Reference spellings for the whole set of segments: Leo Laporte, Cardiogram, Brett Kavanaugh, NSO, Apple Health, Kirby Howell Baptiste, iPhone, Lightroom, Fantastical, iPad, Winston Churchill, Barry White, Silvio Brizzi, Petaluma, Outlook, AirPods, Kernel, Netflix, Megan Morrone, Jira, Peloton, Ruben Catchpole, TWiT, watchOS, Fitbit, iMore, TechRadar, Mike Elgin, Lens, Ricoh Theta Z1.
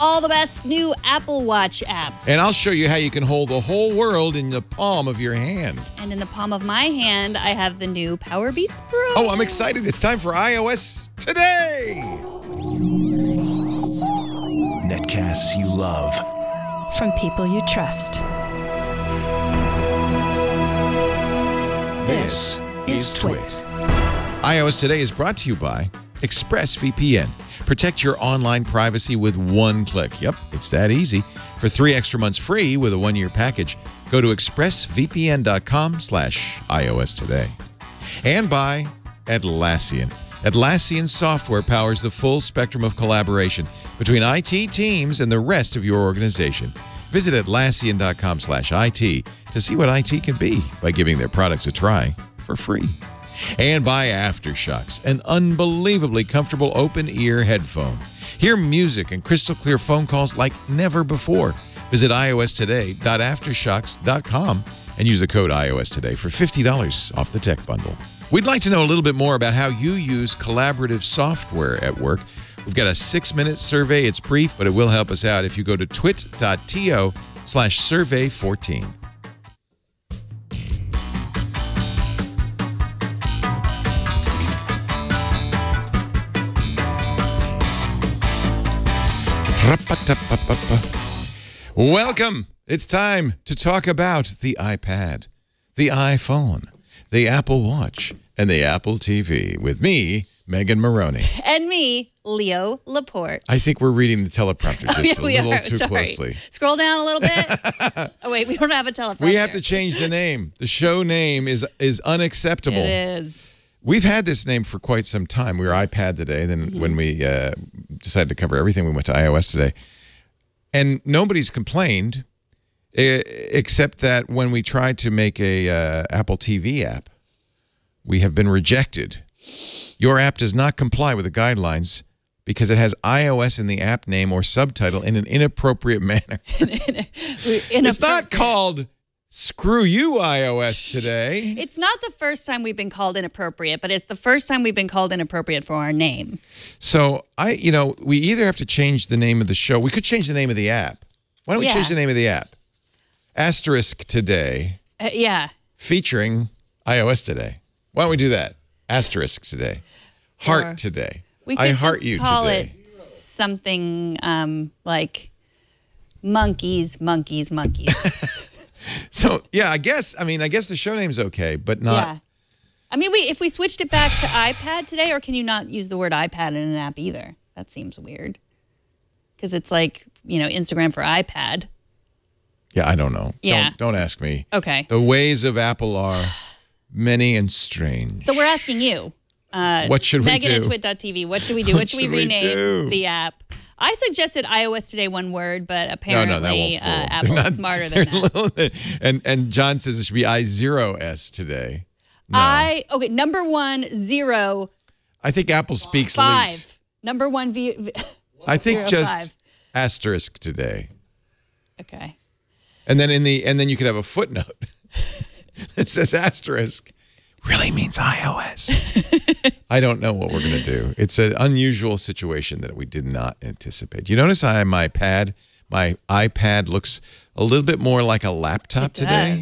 all the best new Apple Watch apps. And I'll show you how you can hold the whole world in the palm of your hand. And in the palm of my hand, I have the new Powerbeats Pro. Oh, I'm excited. It's time for iOS Today. Netcasts you love. From people you trust. This is TWiT. iOS Today is brought to you by ExpressVPN. Protect your online privacy with one click. Yep, it's that easy. For 3 extra months free with a 1-year package, go to expressvpn.com/iOS today. And by Atlassian. Atlassian software powers the full spectrum of collaboration between IT teams and the rest of your organization. Visit atlassian.com/IT to see what IT can be by giving their products a try for free. And by Aftershokz, an unbelievably comfortable open-ear headphone. Hear music and crystal-clear phone calls like never before. Visit iostoday.aftershokz.com and use the code iOSToday for $50 off the tech bundle. We'd like to know a little bit more about how you use collaborative software at work. We've got a 6-minute survey. It's brief, but it will help us out if you go to twit.to/survey14. Welcome. It's time to talk about the iPad, the iPhone, the Apple Watch, and the Apple TV with me, Megan Morrone. And me, Leo Laporte. I think we're reading the teleprompter just a little too closely. Scroll down a little bit. Oh, wait, we don't have a teleprompter. We have to change the name. The show name is unacceptable. It is. We've had this name for quite some time. We were iPad Today. Then when we decided to cover everything, we went to iOS Today. And nobody's complained, except that when we tried to make a Apple TV app, we have been rejected. Your app does not comply with the guidelines because it has iOS in the app name or subtitle in an inappropriate manner. It's not called... Screw you, iOS Today. It's not the first time we've been called inappropriate, but it's the first time we've been called inappropriate for our name. So, you know, we either have to change the name of the show. We could change the name of the app. Why don't we change the name of the app? Asterisk Today. Yeah. Featuring iOS Today. Why don't we do that? Asterisk Today. Heart Today. We could just call it something like monkeys, monkeys, monkeys. So, yeah, I guess the show name's okay, but not... Yeah. I mean, if we switched it back to iPad Today, or can you not use the word iPad in an app either? That seems weird. Because it's like, you know, Instagram for iPad. Yeah, I don't know. Yeah. Don't ask me. Okay. The ways of Apple are many and strange. So we're asking you. What should we do? Megan at twit.tv. What should we do? What should we rename the app? I suggested iOS Today one word, but apparently no, that won't fool. Apple's smarter than that. And John says it should be I0S Today. No. Okay, number 1 0. I think Apple speaks five. Leaked. Number 1 V. I think just five. Asterisk Today. Okay. And then and then you could have a footnote that says asterisk. Really means iOS. I don't know what we're going to do. It's an unusual situation that we did not anticipate. You notice my iPad looks a little bit more like a laptop today.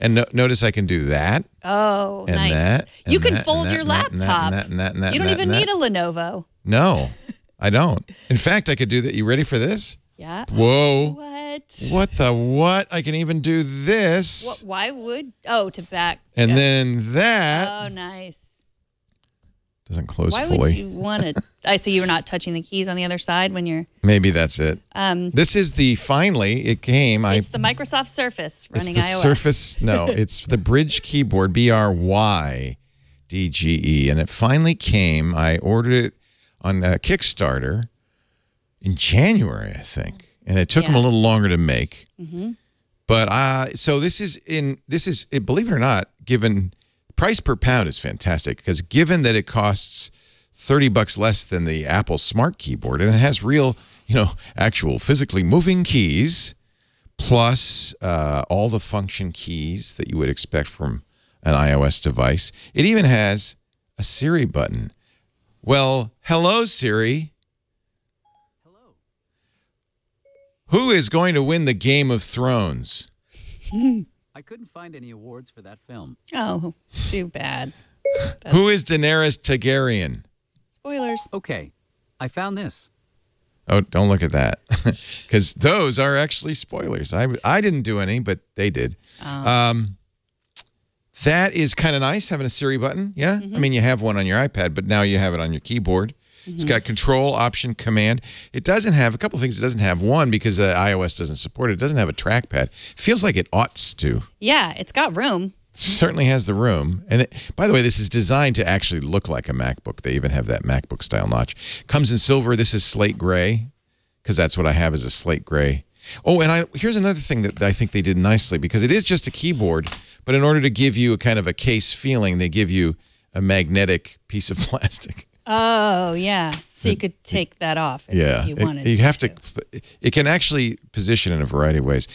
And notice I can do that. Oh, and nice. That, and you can fold your laptop. You don't even need a Lenovo. No, I don't. In fact, I could do that. You ready for this? Yeah. Whoa. What the what? I can even do this. What, why would? Oh, to back. And then that. Oh, nice. Doesn't close fully. Why would you want to? So you were not touching the keys on the other side when you're. Maybe that's it. This is the finally it came. It's the Microsoft Surface running iOS. Surface. No, it's the Brydge keyboard. BRYDGE, and it finally came. I ordered it on Kickstarter in January, I think. And it took them a little longer to make, but so this is believe it or not, given price per pound is fantastic because given that it costs $30 less than the Apple Smart Keyboard and it has real, you know, actual physically moving keys, plus all the function keys that you would expect from an iOS device. It even has a Siri button. Well, hello Siri. Who is going to win the Game of Thrones? I couldn't find any awards for that film. Oh, too bad. Who is Daenerys Targaryen? Spoilers. Okay, I found this. Oh, don't look at that, because those are actually spoilers. I didn't do any, but they did. That is kind of nice, having a Siri button. Yeah, I mean, you have one on your iPad, but now you have it on your keyboard. It's got Control, Option, Command. It doesn't have a couple things. It doesn't have one because iOS doesn't support it. It doesn't have a trackpad. It feels like it ought to. Yeah, it's got room. It certainly has the room. And it, by the way, this is designed to actually look like a MacBook. They even have that MacBook style notch. Comes in silver. This is slate gray because that's what I have is a slate gray. Oh, and here's another thing that I think they did nicely because it is just a keyboard, but in order to give you a kind of a case feeling, they give you a magnetic piece of plastic. Oh, yeah. So you could take that off if you wanted. You have to. It can actually position in a variety of ways.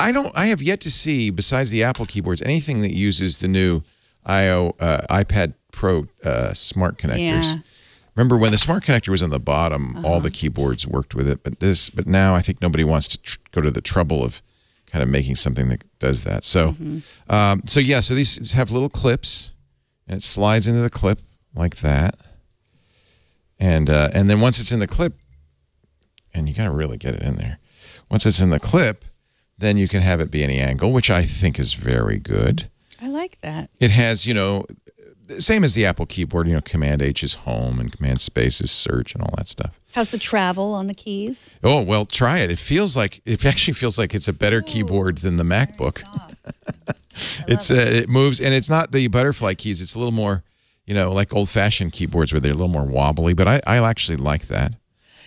I have yet to see, besides the Apple keyboards, anything that uses the new iPad Pro smart connectors. Yeah. Remember when the smart connector was on the bottom, all the keyboards worked with it, but now I think nobody wants to go to the trouble of kind of making something that does that. So so these have little clips and it slides into the clip like that. And then once it's in the clip, and you gotta really get it in there. Once it's in the clip, then you can have it be any angle, which I think is very good. I like that. It has, you know, same as the Apple keyboard, you know, Command H is home and Command Space is search and all that stuff. How's the travel on the keys? Oh, well, try it. It feels like, it actually feels like it's a better keyboard than the MacBook. It moves, and it's not the butterfly keys. It's a little more, you know, like old-fashioned keyboards where they're a little more wobbly, but I actually like that.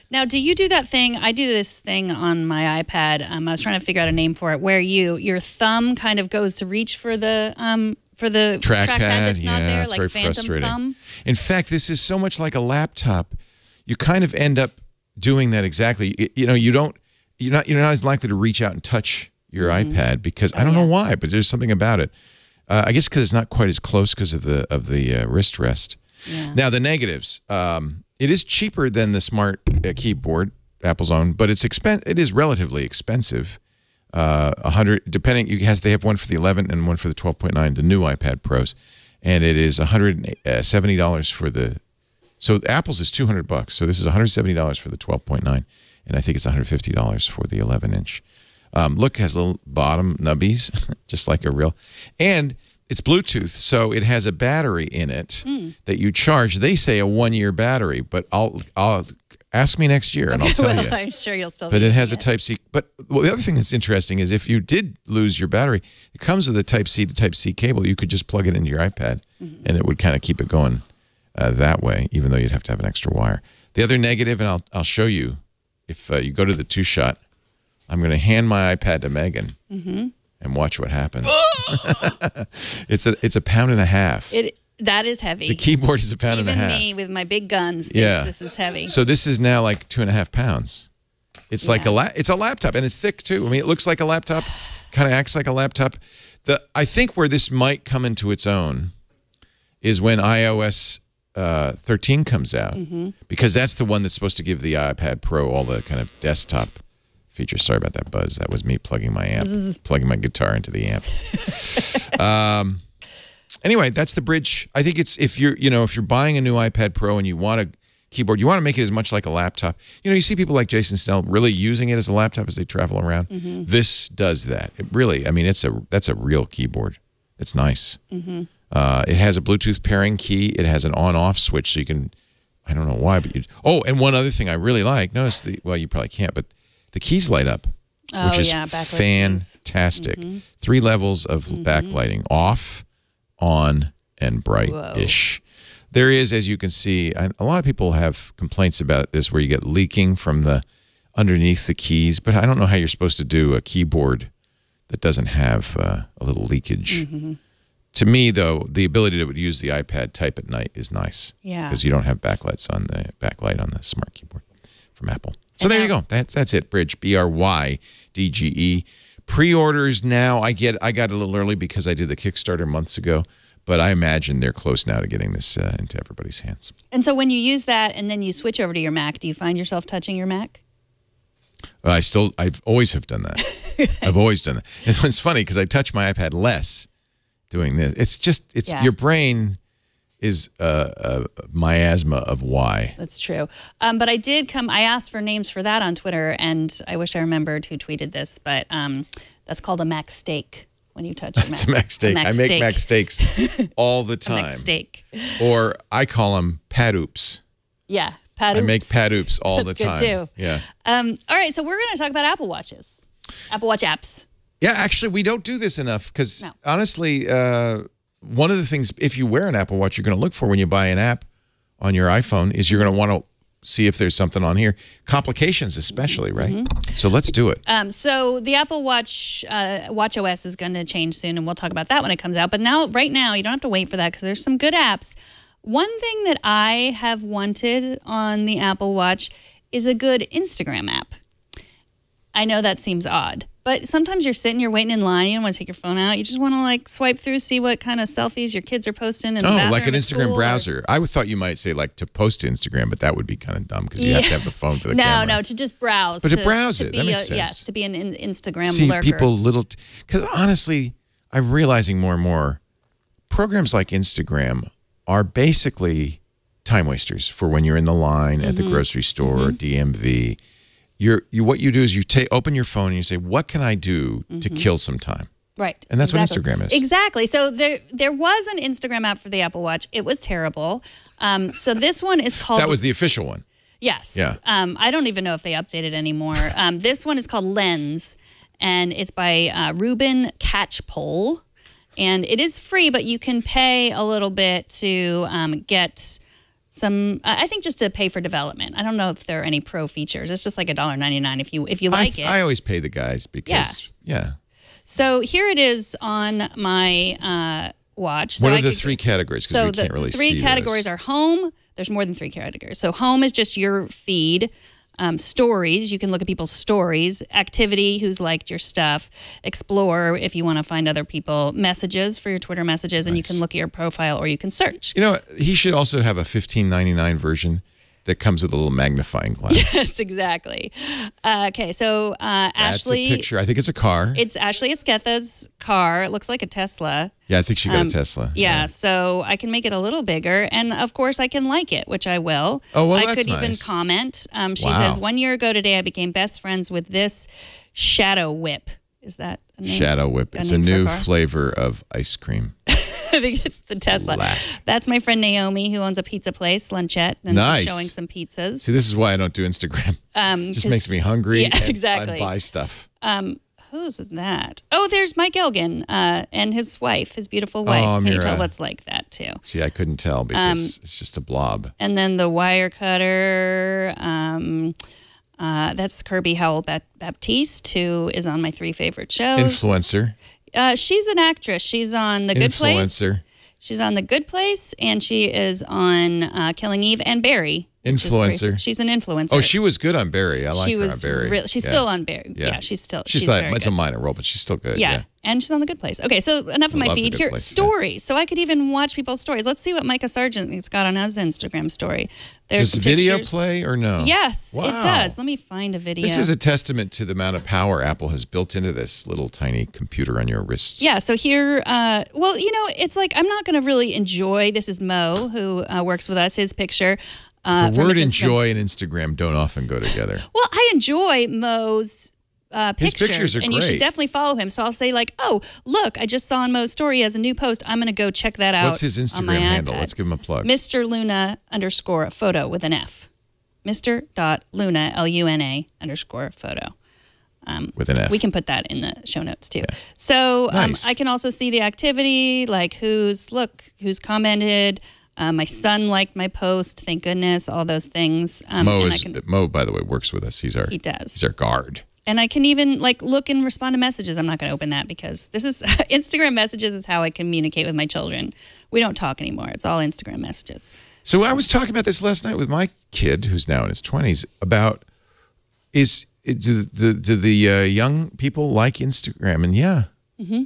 Now, do you do that thing? I do this thing on my iPad. I was trying to figure out a name for it, where your thumb kind of goes to reach for the trackpad that's not there, it's like very phantom frustrating. Thumb. In fact, this is so much like a laptop. You kind of end up doing that exactly. You know, you're not as likely to reach out and touch your iPad because I don't know why, but there's something about it. I guess because it's not quite as close because of the wrist rest. Yeah. Now the negatives. It is cheaper than the smart keyboard, Apple's own, but it is relatively expensive. They have one for the 11 and one for the 12.9, the new iPad Pros, and it is $170 for the. So Apple's is $200, so this is $170 for the 12.9, and I think it's $150 for the 11-inch. Look, it has little bottom nubbies, just like a real, and. It's Bluetooth, so it has a battery in it that you charge. They say a one-year battery, but I'll ask me next year and I'll tell you. I'm sure you'll still. But it has a Type-C. But well, the other thing that's interesting is if you did lose your battery, it comes with a Type-C to Type-C cable. You could just plug it into your iPad, and it would kind of keep it going that way, even though you'd have to have an extra wire. The other negative, and I'll show you, if you go to the two-shot, I'm going to hand my iPad to Megan. And watch what happens. It's a pound and a half. That is heavy. The keyboard is a pound and a half. Even me with my big guns. This is heavy. So this is now like 2.5 pounds. It's like it's a laptop, and it's thick too. I mean, it looks like a laptop, kind of acts like a laptop. I think where this might come into its own is when iOS 13 comes out, because that's the one that's supposed to give the iPad Pro all the kind of desktop. Sorry about that buzz. That was me plugging my amp, plugging my guitar into the amp. Anyway, that's the Brydge. I think it's if you're buying a new iPad Pro and you want a keyboard, you want to make it as much like a laptop. You know, you see people like Jason Snell really using it as a laptop as they travel around. This does that. It really, I mean, that's a real keyboard. It's nice. It has a Bluetooth pairing key. It has an on-off switch, so you can. I don't know why, but you. Oh, and one other thing I really like. Notice the. Well, you probably can't, but. The keys light up, which is fantastic. 3 levels of backlighting, off, on, and bright-ish. There is, as you can see, a lot of people have complaints about this where you get leaking from the underneath the keys, but I don't know how you're supposed to do a keyboard that doesn't have a little leakage. To me, though, the ability to use the iPad type at night is nice. Yeah. Because you don't have backlight on the smart keyboard from Apple. So there you go. That's it. Brydge, B-R-Y-D-G-E. Pre-orders now. I got a little early because I did the Kickstarter months ago, but I imagine they're close now to getting this into everybody's hands. And so when you use that and then you switch over to your Mac, do you find yourself touching your Mac? I've always done that. I've always done that. And it's funny because I touch my iPad less doing this. It's just, it's your brain is a miasma of why. That's true. But I did come, I asked for names for that on Twitter, and I wish I remembered who tweeted this, but that's called a Mac steak. When you touch your Mac. It's a Mac steak. I make Mac steaks all the time. Mac steak. Or I call them pat-oops. Yeah, pat-oops. I make pat-oops all the time. That's good, too. Yeah. All right, so we're going to talk about Apple Watches, Apple Watch apps. Yeah, actually, we don't do this enough because, honestly, one of the things, if you wear an Apple Watch, you're going to look for when you buy an app on your iPhone is you're going to want to see if there's something on here. Complications especially, right? Mm-hmm. So let's do it. So the Apple Watch, watchOS is going to change soon, and we'll talk about that when it comes out. But now, right now, you don't have to wait for that because there's some good apps. One thing that I have wanted on the Apple Watch is a good Instagram app. I know that seems odd, but sometimes you're sitting, you're waiting in line, you don't want to take your phone out, you just want to like swipe through, see what kind of selfies your kids are posting in the bathroom. Oh, like an Instagram browser. Or... I thought you might say like to post to Instagram, but that would be kind of dumb because you have to have the phone for the camera. No, no, to just browse. But to browse it, that makes sense. Yes, to be an Instagram lurker. See, people because honestly, I'm realizing more and more, programs like Instagram are basically time wasters for when you're in the line at the grocery store or DMV. What you do is you open your phone and you say, what can I do to kill some time? Right. And that's what Instagram is. Exactly. So there was an Instagram app for the Apple Watch. It was terrible. So this one is called... That was the official one. Yes. Yeah. I don't even know if they update it anymore. This one is called Lens, and it's by Ruben Catchpole. And it is free, but you can pay a little bit to get... I think just to pay for development. I don't know if there are any pro features. It's just like $1.99 if you like it. I always pay the guys because, yeah. So here it is on my watch. So what are the three categories? So we can't really see those. The three categories are home. There's more than three categories. So home is just your feed. Stories, you can look at people's stories. Activity, who's liked your stuff. Explore, if you want to find other people. Messages, for your Twitter messages. And you can look at your profile or you can search. You know, he should also have a $15.99 version that comes with a little magnifying glass. Yes, exactly. Okay, so Ashley... That's a picture. I think it's a car. It's Ashley Esquetha's car. It looks like a Tesla. Yeah, I think she got a Tesla. Yeah, so I can make it a little bigger. And, of course, I can like it, which I will. Oh, well, that's nice. I could even comment. She says, 1 year ago today, I became best friends with this Shadow Whip. Is that a name? Shadow Whip. It's a new flavor of ice cream. I think it's the Tesla. That's my friend Naomi, who owns a pizza place, Lunchette, and she's showing some pizzas. See, this is why I don't do Instagram. It just makes me hungry and buy stuff. Who's that? Oh, there's Mike Elgin and his wife, his beautiful wife. Oh, Can you tell what's like that, too? See, I couldn't tell because it's just a blob. And then the wire cutter... that's Kirby Howell Baptiste, who is on my three favorite shows. Influencer. She's an actress. She's on The Good Place. Influencer. She's on The Good Place, and she is on Killing Eve and Barry. Influencer. She's an influencer. Oh, she was good on Barry. I like her on Barry. She's still on Barry. Yeah, she's like, it's a minor role, but she's still good. Yeah, and she's on The Good Place. Okay, so enough of my feed here. Stories. So I could even watch people's stories. Let's see what Micah Sargent has got on his Instagram story. Does video play or no? Yes, it does. Let me find a video. This is a testament to the amount of power Apple has built into this little tiny computer on your wrist. Yeah, so here, well, you know, it's like I'm not going to really enjoy. This is Mo, who works with us, his picture. The word enjoy and Instagram don't often go together. Well, I enjoy Mo's pictures. His pictures are great. And you should definitely follow him. So I'll say like, oh, look, I just saw on Mo's story he has a new post. I'm going to go check that out. What's his Instagram handle? Let's give him a plug. Mr. Luna underscore photo with an F. Mr. Luna, L-U-N-A underscore photo. With an F. We can put that in the show notes too. Yeah. So I can also see the activity, like who's commented. My son liked my post. Thank goodness, all those things. Mo, by the way, works with us. He's our guard. And I can even like look and respond to messages. I'm not going to open that because this is Instagram messages is how I communicate with my children. We don't talk anymore. It's all Instagram messages. So I was talking about this last night with my kid, who's now in his 20s, about do the young people like Instagram? And yeah,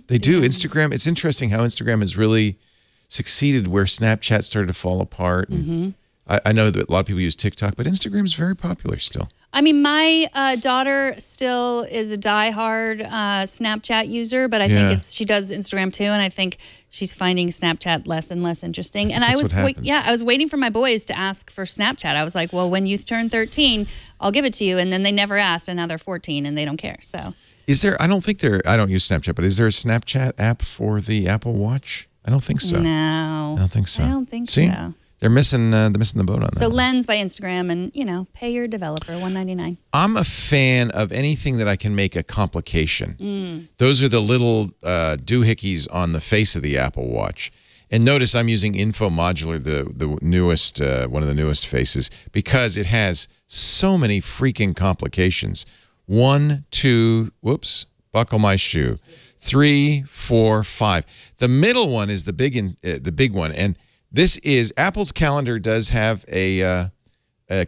they do. Yes. Instagram. It's interesting how Instagram is really succeeded where Snapchat started to fall apart. And I know that a lot of people use TikTok, but Instagram is very popular still. I mean, my daughter still is a diehard Snapchat user, but I think it's, she does Instagram too, and I think she's finding Snapchat less and less interesting. And I was, I was waiting for my boys to ask for Snapchat. I was like, well, when you turn 13, I'll give it to you. And then they never asked, and now they're 14 and they don't care. So, is there? I don't think there. I don't use Snapchat, but is there a Snapchat app for the Apple Watch? I don't think so. No, I don't think so. I don't think so. They're missing the boat on that. So Lens by Instagram, and you know, pay your developer $1.99. I'm a fan of anything that I can make a complication. Those are the little doohickeys on the face of the Apple Watch. And notice I'm using Info Modular, the newest one of the newest faces, because it has so many freaking complications. 1, 2, whoops, buckle my shoe. 3, 4, 5. The middle one is the big one, and this is, Apple's calendar does have a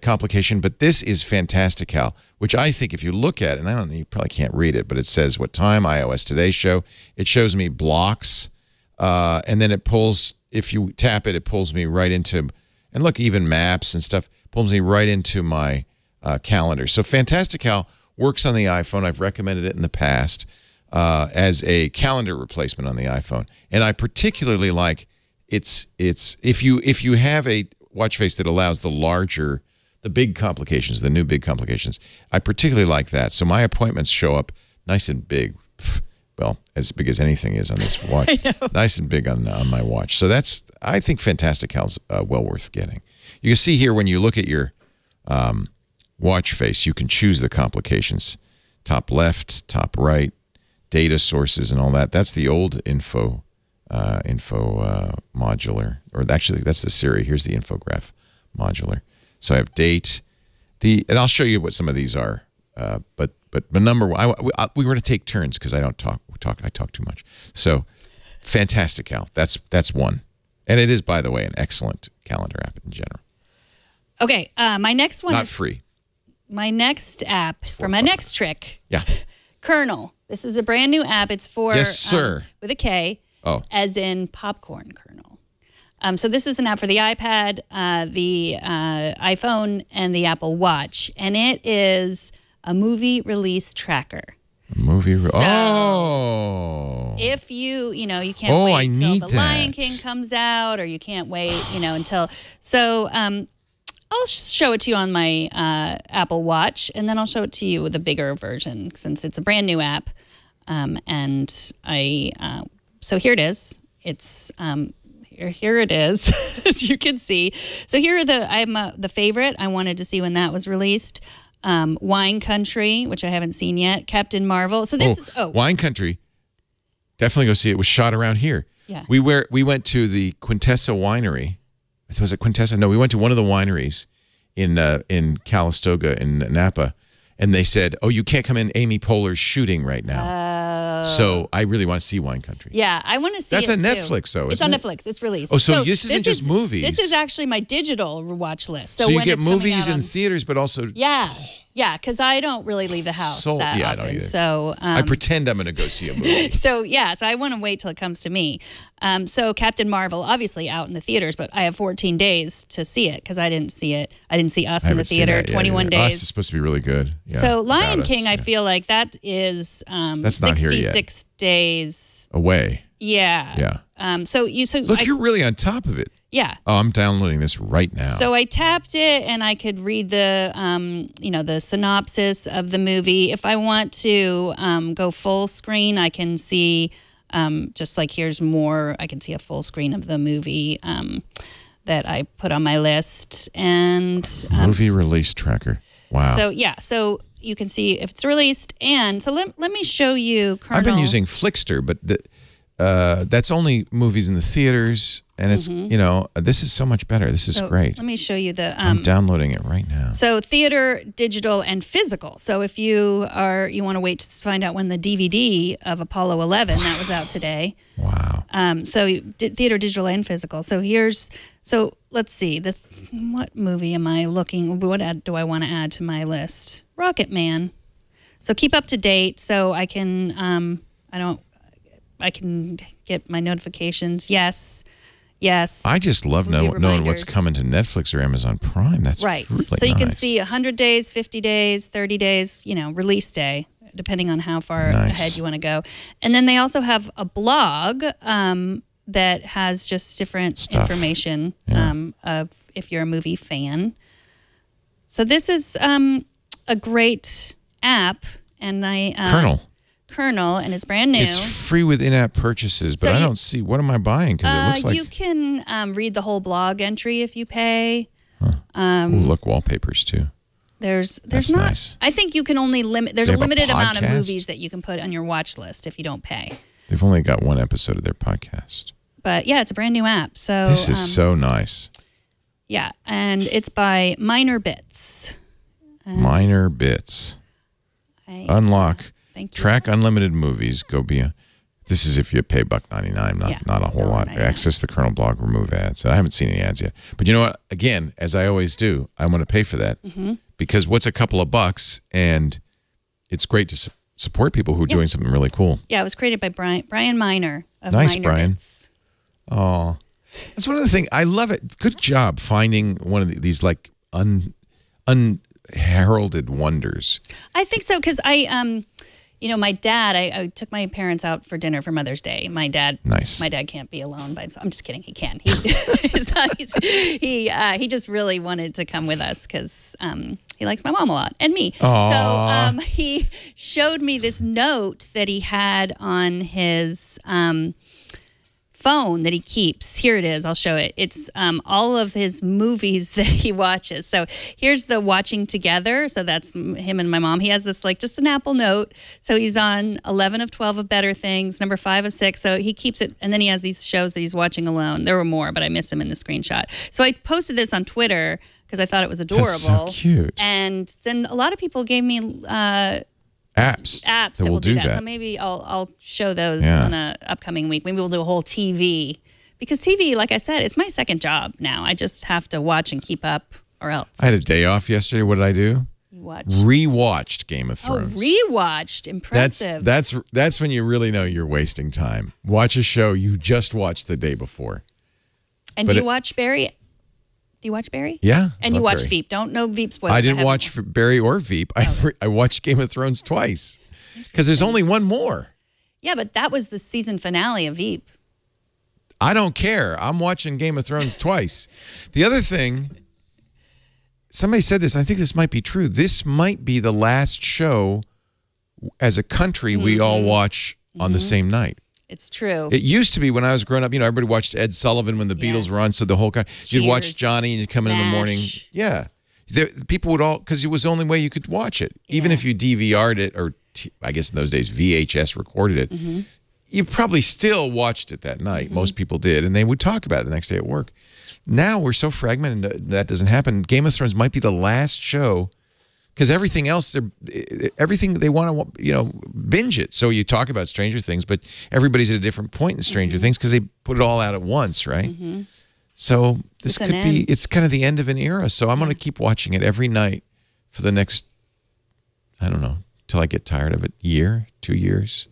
complication, but this is Fantastical, which I think if you look at, and I don't know, you probably can't read it, but it says what time, iOS Today show. It shows me blocks, and then it pulls, if you tap it, it pulls me right into, and look, even maps and stuff, pulls me right into my calendar. So Fantastical works on the iPhone. I've recommended it in the past as a calendar replacement on the iPhone, and I particularly like if you have a watch face that allows the larger, the big complications, the new big complications, I particularly like that. So my appointments show up nice and big. Well, as big as anything is on this watch. I know. Nice and big on my watch. So that's, I think Fantastical's well worth getting. You can see here when you look at your watch face, you can choose the complications. Top left, top right, data sources and all that. That's the old Info Modular, or actually that's the Siri. Here's the Infograph Modular. So I have date, and I'll show you what some of these are. But the number one, we were going to take turns because I don't talk. I talk too much. So Fantastical, that's one, and it is, by the way, an excellent calendar app in general. Okay, my next one is free. My next app for my next trick. Yeah, Kernel. This is a brand new app. It's for with a K. Oh. As in popcorn kernel. So this is an app for the iPad, the iPhone, and the Apple Watch. And it is a movie release tracker. So if you know, you can't wait until The Lion King comes out, or you can't wait, you know, until. So I'll show it to you on my Apple Watch, and then I'll show it to you with a bigger version since it's a brand new app. And I... so here it is. It's here it is, as you can see. So here are the favorite. I wanted to see when that was released. Wine Country, which I haven't seen yet. Captain Marvel. So this is Wine Country. Definitely go see it. It was shot around here. Yeah. We went to the Quintessa winery. Was it Quintessa? No, we went to one of the wineries in Calistoga in Napa, and they said, "Oh, you can't come in. Amy Poehler's shooting right now." So I really want to see Wine Country. Yeah, I want to see it. That's on Netflix, though. It's on Netflix. It's released. Oh, so this isn't just movies. This is actually my digital watch list. So you get movies in theaters, but also... Yeah, yeah, because I don't really leave the house that often. I don't either. So, I pretend I'm going to go see a movie. So, yeah, so I want to wait till it comes to me. So Captain Marvel, obviously out in the theaters, but I have 14 days to see it because I didn't see it. I didn't see Us in the theater. 21 days. Us is supposed to be really good. Yeah, so Lion King, I feel like that is 66 days away. Yeah. Yeah. So look, you're really on top of it. Yeah. Oh, I'm downloading this right now. So I tapped it, and I could read the, you know, the synopsis of the movie. If I want to go full screen, I can see. Just like here's more, I can see a full screen of the movie that I put on my list. And movie release tracker. Wow. So yeah, so you can see if it's released. And so let me show you Kernel. I've been using Flickster, but that's only movies in the theaters, and it's you know, this is so much better. This is great. Let me show you the. I'm downloading it right now. So theater, digital, and physical. So if you want to wait to find out when the DVD of Apollo 11 that was out today. Wow. So theater, digital, and physical. So here's. So let's see. This. What movie am I looking? What do I want to add to my list? Rocket Man. So keep up to date. So I can. I can get my notifications. Yes, Yes. I just love knowing what's coming to Netflix or Amazon Prime. That's right. Really so you nice. Can see 100 days, 50 days, 30 days, you know, release day, depending on how far ahead you want to go. And then they also have a blog that has just different information of if you're a movie fan. So this is a great app, and I Kernel, and it's brand new. It's free with in-app purchases, but so I don't see what am I buying because it looks like you can read the whole blog entry if you pay. Huh. Ooh, look, wallpapers too. There's not. Nice. I think you can only limit. There's a limited amount of movies that you can put on your watch list if you don't pay. They've only got one episode of their podcast. But yeah, it's a brand new app. So this is so nice. Yeah, and it's by Minor Bits. Minor Bits. Unlock. Track unlimited movies. Go beyond. This is if you pay $1.99, not a whole lot. Access the Kernel blog, remove ads. I haven't seen any ads yet. But you know what? Again, as I always do, I want to pay for that because what's a couple of bucks, and it's great to support people who are doing something really cool. Yeah, it was created by Brian Minor of Minor Bits. Oh, that's one of the things I love it. Good job finding one of these like unheralded wonders. I think so because you know, my dad, I took my parents out for dinner for Mother's Day. My dad, my dad can't be alone by himself. I'm just kidding. He can. He, he just really wanted to come with us because he likes my mom a lot and me. Aww. So he showed me this note that he had on his phone that he keeps. Here it is. I'll show it. It's all of his movies that he watches. So here's the watching together. So that's him and my mom. He has this like just an Apple note. So he's on 11 of 12 of Better Things, number 5 of 6. So he keeps it. And then he has these shows that he's watching alone. There were more, but I missed him in the screenshot. So I posted this on Twitter because I thought it was adorable. That's so cute. And then a lot of people gave me apps that will do that. So maybe I'll show those on an upcoming week. Maybe we'll do a whole TV. Because TV, like I said, it's my second job now. I just have to watch and keep up or else. I had a day off yesterday. What did I do? You watched. Rewatched Game of Thrones. Oh, rewatched. Impressive. That's when you really know you're wasting time. Watch a show you just watched the day before. And do you watch Barry? Do you watch Barry? Yeah. And you watch Veep. Don't know Veep spoilers. I didn't watch Barry or Veep. I watched Game of Thrones twice because there's only one more. Yeah, but that was the season finale of Veep. I don't care. I'm watching Game of Thrones twice. The other thing, somebody said this. I think this might be true. This might be the last show as a country we all watch on the same night. It's true. It used to be when I was growing up, you know, everybody watched Ed Sullivan when the Beatles were on, so the whole guy, you'd watch Johnny and you'd come in the morning. Yeah. People would all, because it was the only way you could watch it. Yeah. Even if you DVR'd it, or I guess in those days VHS recorded it, you probably still watched it that night. Most people did, and they would talk about it the next day at work. Now we're so fragmented that doesn't happen. Game of Thrones might be the last show. Because everything else, everything they want to, you know, binge it. So you talk about Stranger Things, but everybody's at a different point in Stranger Things because they put it all out at once, right? So this could be, it's kind of the end of an era. So I'm going to keep watching it every night for the next, I don't know, till I get tired of it, year, 2 years.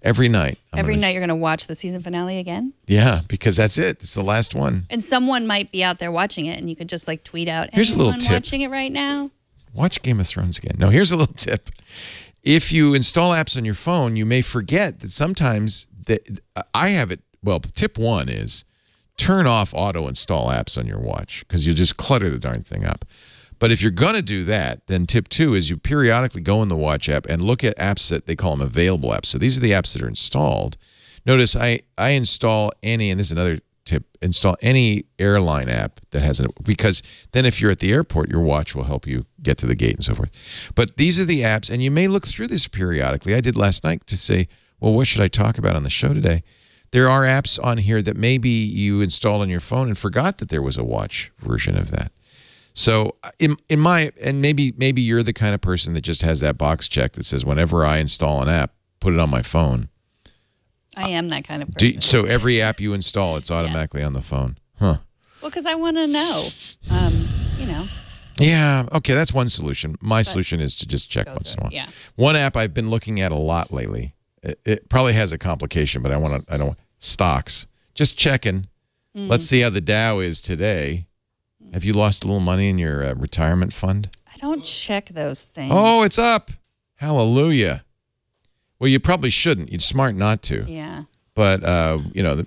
Every night. Every night you're going to watch the season finale again? Yeah, because that's it. It's the last one. And someone might be out there watching it, and you could just like tweet out, here's a little tip. Watching it right now? Watch Game of Thrones again. Now, here's a little tip. If you install apps on your phone, you may forget that sometimes I have it. Well, tip one is turn off auto-install apps on your watch because you'll just clutter the darn thing up. But if you're going to do that, then tip two is you periodically go in the watch app and look at apps that they call them available apps. So these are the apps that are installed. Notice I install any, and this is another tip, install any airline app that has it, because then if you're at the airport, your watch will help you get to the gate and so forth. But these are the apps, and you may look through this periodically. I did last night to say, well, what should I talk about on the show today? There are apps on here that maybe you installed on your phone and forgot that there was a watch version of that. So in my, and maybe you're the kind of person that just has that box check that says, whenever I install an app, put it on my phone. I am that kind of person. So every app you install, it's automatically on the phone. Huh. Well, because I want to know, you know. Yeah. Okay, that's one solution. My solution is to just check once in a while. Yeah. One app I've been looking at a lot lately. It probably has a complication, but I don't want stocks. Just checking. Let's see how the Dow is today. Have you lost a little money in your retirement fund? I don't check those things. Oh, it's up. Hallelujah. Well, you probably shouldn't. You're smart not to. Yeah. But, you know,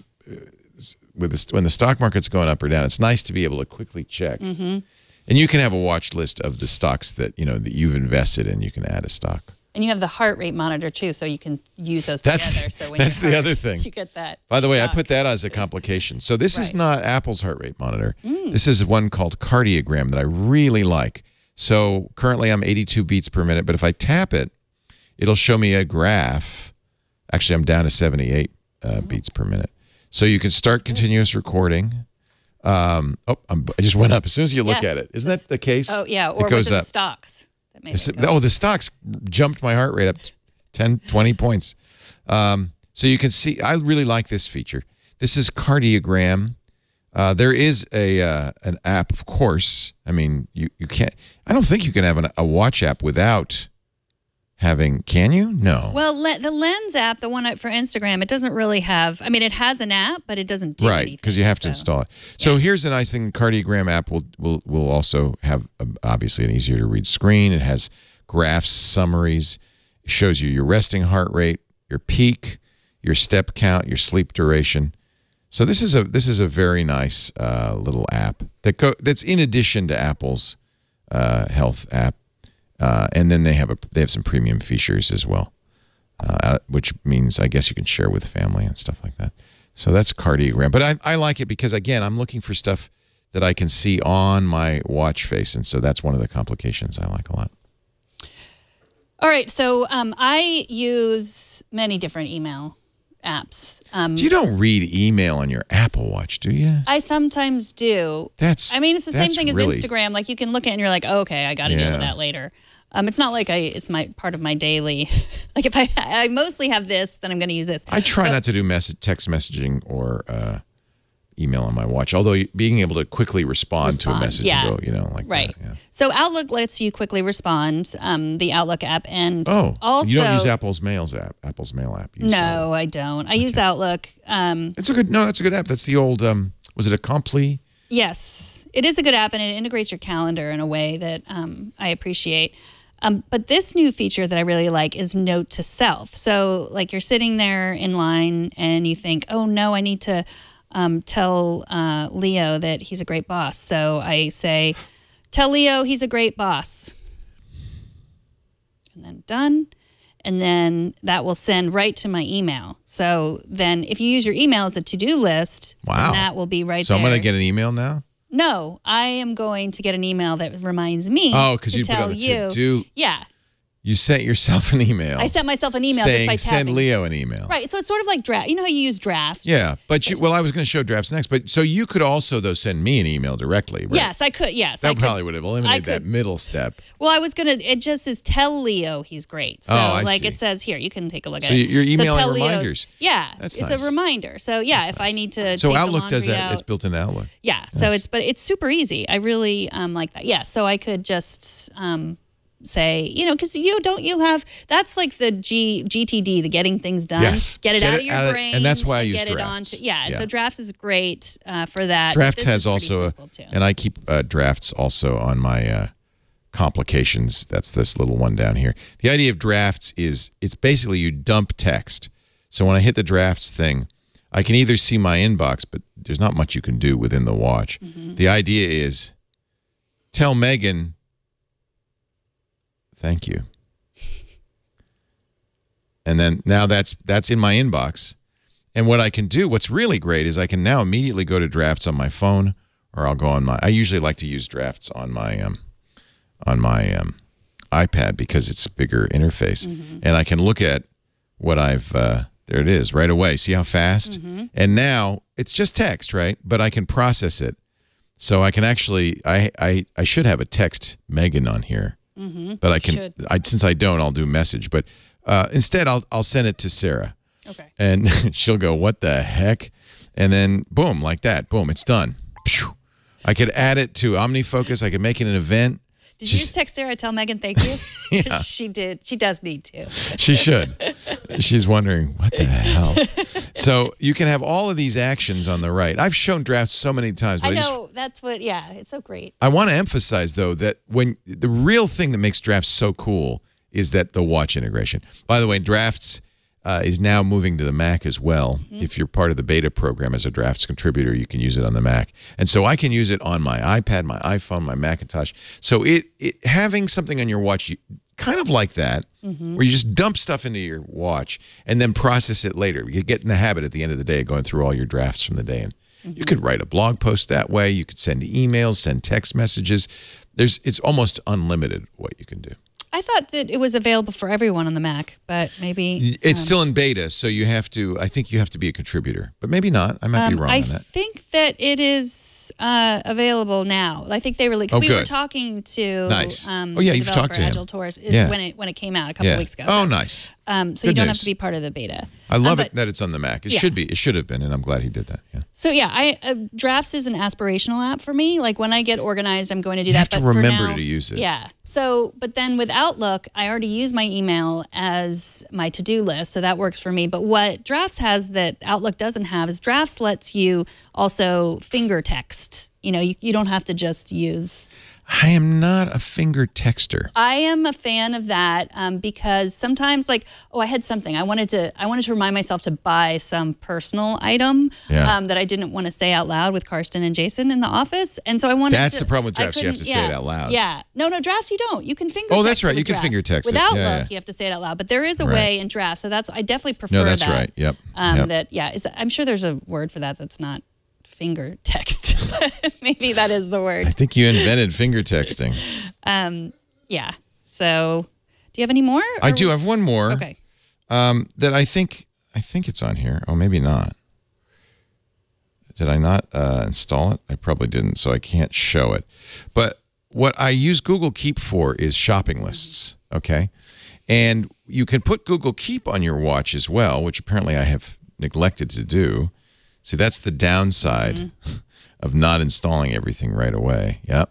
when the stock market's going up or down, it's nice to be able to quickly check. Mm-hmm. And you can have a watch list of the stocks that, you know, that you've invested in. You can add a stock. And you have the heart rate monitor, too, so you can use those together. So when that's the other thing. You get that. By the way, I put that as a complication. So this is not Apple's heart rate monitor. This is one called Cardiogram that I really like. So currently I'm 82 beats per minute, but if I tap it, it'll show me a graph. Actually, I'm down to 78 beats per minute. So you can start continuous recording. Oh, I just went up as soon as you look at it. Isn't that the case? Oh, yeah, or with the stocks. Oh, the stocks jumped my heart rate up 10, 20 points. So you can see, I really like this feature. This is Cardiogram. There is a an app, of course. I mean, you can't, I don't think you can have a watch app without having, can you? No. Well, the Lens app, the one for Instagram, it doesn't really have, I mean, it has an app, but it doesn't do anything. Right, because you have to install it. So here's a nice thing. Cardiogram app will also have, obviously, an easier-to-read screen. It has graphs, summaries. It shows you your resting heart rate, your peak, your step count, your sleep duration. So this is a very nice little app that's in addition to Apple's health app. And then they have some premium features as well, which means I guess you can share with family and stuff like that. So that's Cardiogram. But I like it because, again, I'm looking for stuff that I can see on my watch face. And so that's one of the complications I like a lot. All right. So I use many different email apps. You don't read email on your Apple Watch, do you? I sometimes do. I mean, it's the same thing as Instagram. Like, you can look at it and you're like, oh, okay, I got to deal with that later. It's not like it's my part of my daily. Like, if I mostly have this, then I'm going to use this. I try not to do text messaging or email on my watch, although being able to quickly respond to a message, and go, you know, like that. Yeah. So Outlook lets you quickly respond, the Outlook app, and also you don't use Apple's Mail app. You no, I don't. I use Outlook. It's a good that's a good app. That's the old was it Accompli? Yes, it is a good app, and it integrates your calendar in a way that I appreciate. But this new feature that I really like is Note to Self. So, like, you're sitting there in line and you think, oh no, I need to tell Leo that he's a great boss. So I say, tell Leo he's a great boss. And then done. And then that will send right to my email. So then if you use your email as a to-do list, that will be right there. So I'm going to get an email now? No, I am going to get an email that reminds me. Oh, because you put on the to-do. Yeah. You sent yourself an email. I sent myself an email just by tapping. Send Leo an email. Right, so it's sort of like Draft. You know how you use Drafts? Yeah, but well, I was going to show Drafts next, but so you could also, though, send me an email directly, right? Yes, I could, yes. That probably would have eliminated that middle step. Well, I was going to, it just says, tell Leo he's great. So, like, it says here, you can take a look at it. So you're emailing reminders. Yeah, it's a reminder. So, yeah, if I need to take the laundry out. So Outlook does that, it's built into Outlook. Yeah, so but it's super easy. I really like that. Yeah, so I could just... say, you know, because you have, that's like the GTD, the getting things done. Yes. Get it out of your brain. And that's why I use Drafts. And so Drafts is great for that. Drafts has also, and I keep Drafts also on my complications. That's this little one down here. The idea of Drafts is, it's basically you dump text. So when I hit the Drafts thing, I can either see my inbox, but there's not much you can do within the watch. The idea is, tell Megan, thank you. And then now that's in my inbox. And what I can do, what's really great is I can now immediately go to Drafts on my phone, or I'll go on my, I usually like to use Drafts on my iPad because it's a bigger interface. And I can look at what I've, there it is right away. See how fast? And now it's just text, right? But I can process it. So I can actually, I should have a text Megan on here. But I can, since I don't, I'll do message. But instead, I'll send it to Sarah. Okay. And she'll go, what the heck? And then, boom, like that. Boom, it's done. Pew. I could add it to OmniFocus. I could make it an event. Did you just text Sarah, tell Megan thank you? Yeah. She did. She does need to. She should. She's wondering, what the hell? So you can have all of these actions on the right. I've shown Drafts so many times. But I know. That's what, yeah, it's so great. I want to emphasize, though, that when the real thing that makes Drafts so cool is that the watch integration. By the way, Drafts is now moving to the Mac as well. Mm-hmm. If you're part of the beta program as a Drafts contributor, you can use it on the Mac. And so I can use it on my iPad, my iPhone, my Macintosh. So it having something on your watch... kind of like that, mm-hmm. where you just dump stuff into your watch and then process it later. You get in the habit at the end of the day of going through all your drafts from the day. And mm-hmm. you could write a blog post that way. You could send emails, send text messages. It's almost unlimited what you can do. I thought that it was available for everyone on the Mac, but maybe... It's still in beta, so you have to... I think you have to be a contributor, but maybe not. I might be wrong on that. I think that it is available now. I think they were... Because we were talking to... Nice. Oh, yeah, you've talked to him. Agile Tours when it came out a couple weeks ago. Oh, so. Nice. So you don't have to be part of the beta. I love it that it's on the Mac. It should be. It should have been, and I'm glad he did that. Yeah. So, yeah, Drafts is an aspirational app for me. Like, when I get organized, I'm going to do that. You have to remember to use it. Yeah. So, but then without Outlook, I already use my email as my to-do list, so that works for me. But what Drafts has that Outlook doesn't have is Drafts lets you also finger text. You know, you don't have to just use... I am not a finger texter. I am a fan of that because sometimes, like, oh, I had something. I wanted to remind myself to buy some personal item that I didn't want to say out loud with Karsten and Jason in the office. And so I wanted That's the problem with Drafts. You have to say it out loud. Yeah. No, Drafts you don't. You can finger text. Oh, that's right. You can finger text. With Outlook, you have to say it out loud. But there is a way in Drafts. So that's, I definitely prefer that. No, that's right. Yep. I'm sure there's a word for that that's not finger text. Maybe that is the word. I think you invented finger texting. Yeah. So, do you have any more? I do have one more. Okay. That I think it's on here. Oh, maybe not. Did I not install it? I probably didn't, so I can't show it. But what I use Google Keep for is shopping lists. Okay, and you can put Google Keep on your watch as well, which apparently I have neglected to do. See, that's the downside of not installing everything right away. Yep.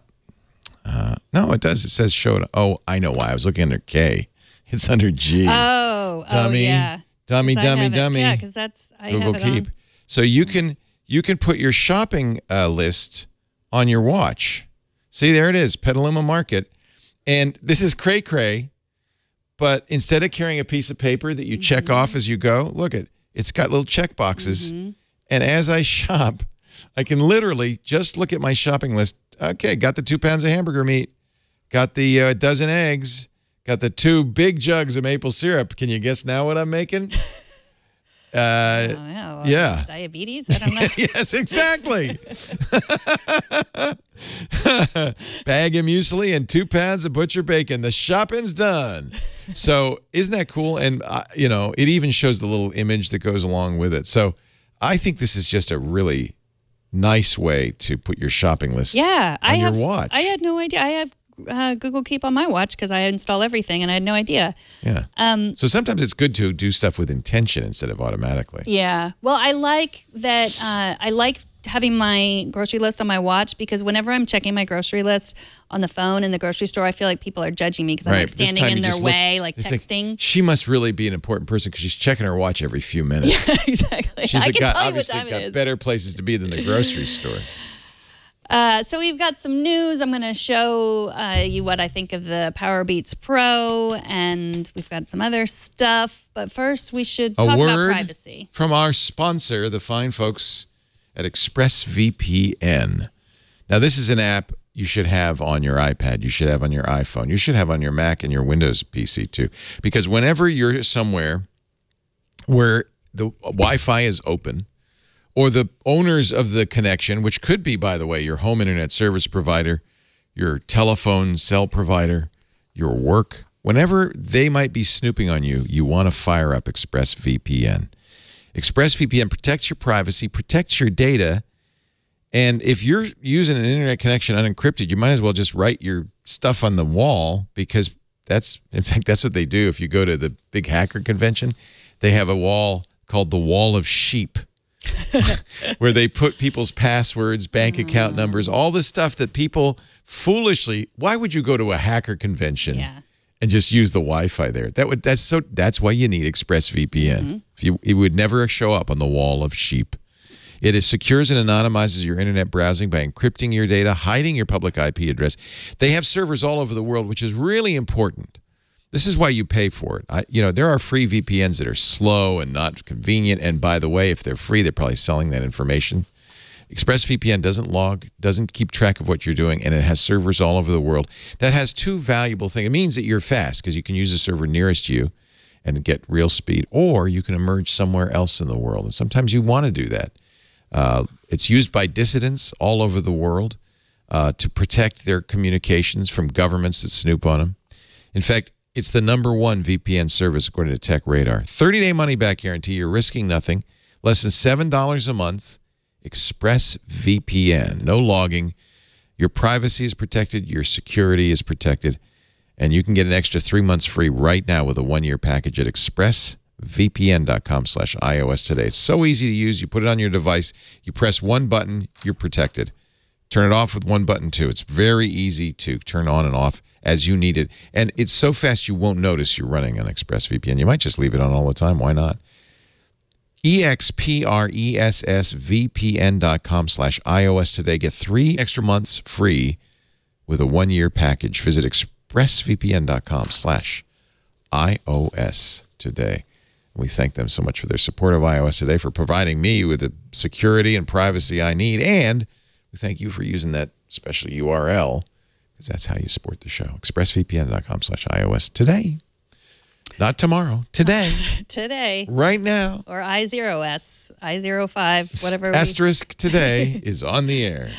No, it does. It says show it. Oh, I know why. I was looking under K. It's under G. Oh, dummy, dummy. Yeah, because that's Google Keep. So you can put your shopping list on your watch. See, there it is, Petaluma Market, and this is cray-cray. But instead of carrying a piece of paper that you check off as you go, look it's got little check boxes. And as I shop, I can literally just look at my shopping list. Okay, got the 2 pounds of hamburger meat, got the dozen eggs, got the 2 big jugs of maple syrup. Can you guess now what I'm making? Well, yeah. Diabetes? I don't know. Yes, exactly. Bag of muesli and 2 pounds of butcher bacon. The shopping's done. So isn't that cool? And, you know, it even shows the little image that goes along with it. So I think this is just a really nice way to put your shopping list on your watch. I had no idea. I have Google Keep on my watch because I install everything, and I had no idea. Yeah. So sometimes it's good to do stuff with intention instead of automatically. Yeah. Well, I like that. I like having my grocery list on my watch because whenever I'm checking my grocery list on the phone in the grocery store, I feel like people are judging me because I'm like standing in their way, like texting. Think, she must really be an important person because she's checking her watch every few minutes. Yeah, exactly. She's obviously got better places to be than the grocery store. So we've got some news. I'm going to show you what I think of the Powerbeats Pro, and we've got some other stuff. But first, we should talk about privacy. From our sponsor, the fine folks at ExpressVPN. Now, this is an app you should have on your iPad. You should have on your iPhone. You should have on your Mac and your Windows PC, too. Because whenever you're somewhere where the Wi-Fi is open, or the owners of the connection, which could be, by the way, your home internet service provider, your telephone cell provider, your work, whenever they might be snooping on you, you want to fire up ExpressVPN. ExpressVPN protects your privacy, protects your data, and if you're using an internet connection unencrypted, you might as well just write your stuff on the wall because that's, in fact, that's what they do. If you go to the big hacker convention, they have a wall called the Wall of Sheep where they put people's passwords, bank account numbers, all the stuff that people foolishly... Why would you go to a hacker convention and just use the Wi-Fi there. That's why you need ExpressVPN. Mm-hmm. It would never show up on the wall of sheep. It secures and anonymizes your internet browsing by encrypting your data, hiding your public IP address. They have servers all over the world, which is really important. This is why you pay for it. There are free VPNs that are slow and not convenient. And by the way, if they're free, they're probably selling that information. ExpressVPN doesn't log, doesn't keep track of what you're doing, and it has servers all over the world. That has two valuable things. It means that you're fast because you can use a server nearest you and get real speed, or you can emerge somewhere else in the world. And sometimes you want to do that. It's used by dissidents all over the world to protect their communications from governments that snoop on them. In fact, it's the #1 VPN service, according to Tech Radar. 30-day money-back guarantee. You're risking nothing. Less than $7 a month. ExpressVPN. No logging. Your privacy is protected. Your security is protected. And you can get an extra 3 months free right now with a 1-year package at expressvpn.com/iOS today. It's so easy to use. You put it on your device. You press one button. You're protected. Turn it off with one button, too. It's very easy to turn on and off as you need it. And it's so fast you won't notice you're running on ExpressVPN. You might just leave it on all the time. Why not? ExpressVPN.com/iOS today. Get 3 extra months free with a 1-year package. Visit expressvpn.com/iOS today. We thank them so much for their support of iOS Today, for providing me with the security and privacy I need. And we thank you for using that special URL, because that's how you support the show. ExpressVPN.com/iOS today. Not tomorrow. Today. Today. Right now. Or I0S, I05, whatever. Asterisk today is on the air.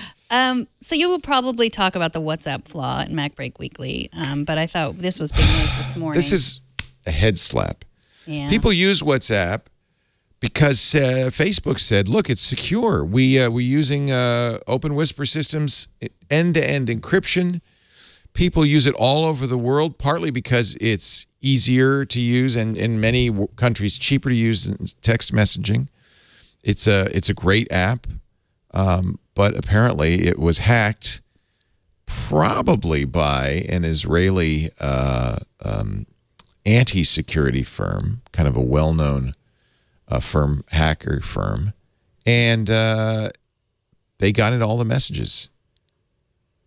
So you will probably talk about the WhatsApp flaw at MacBreak Weekly, but I thought this was big news this morning. This is a head slap. Yeah. People use WhatsApp because Facebook said, look, it's secure. We're using open whisper systems, end-to-end encryption. People use it all over the world, partly because it's easier to use and in many countries cheaper to use than text messaging. It's a great app, but apparently it was hacked probably by an Israeli anti-security firm, kind of a well-known firm, hacker firm, and they got into all the messages.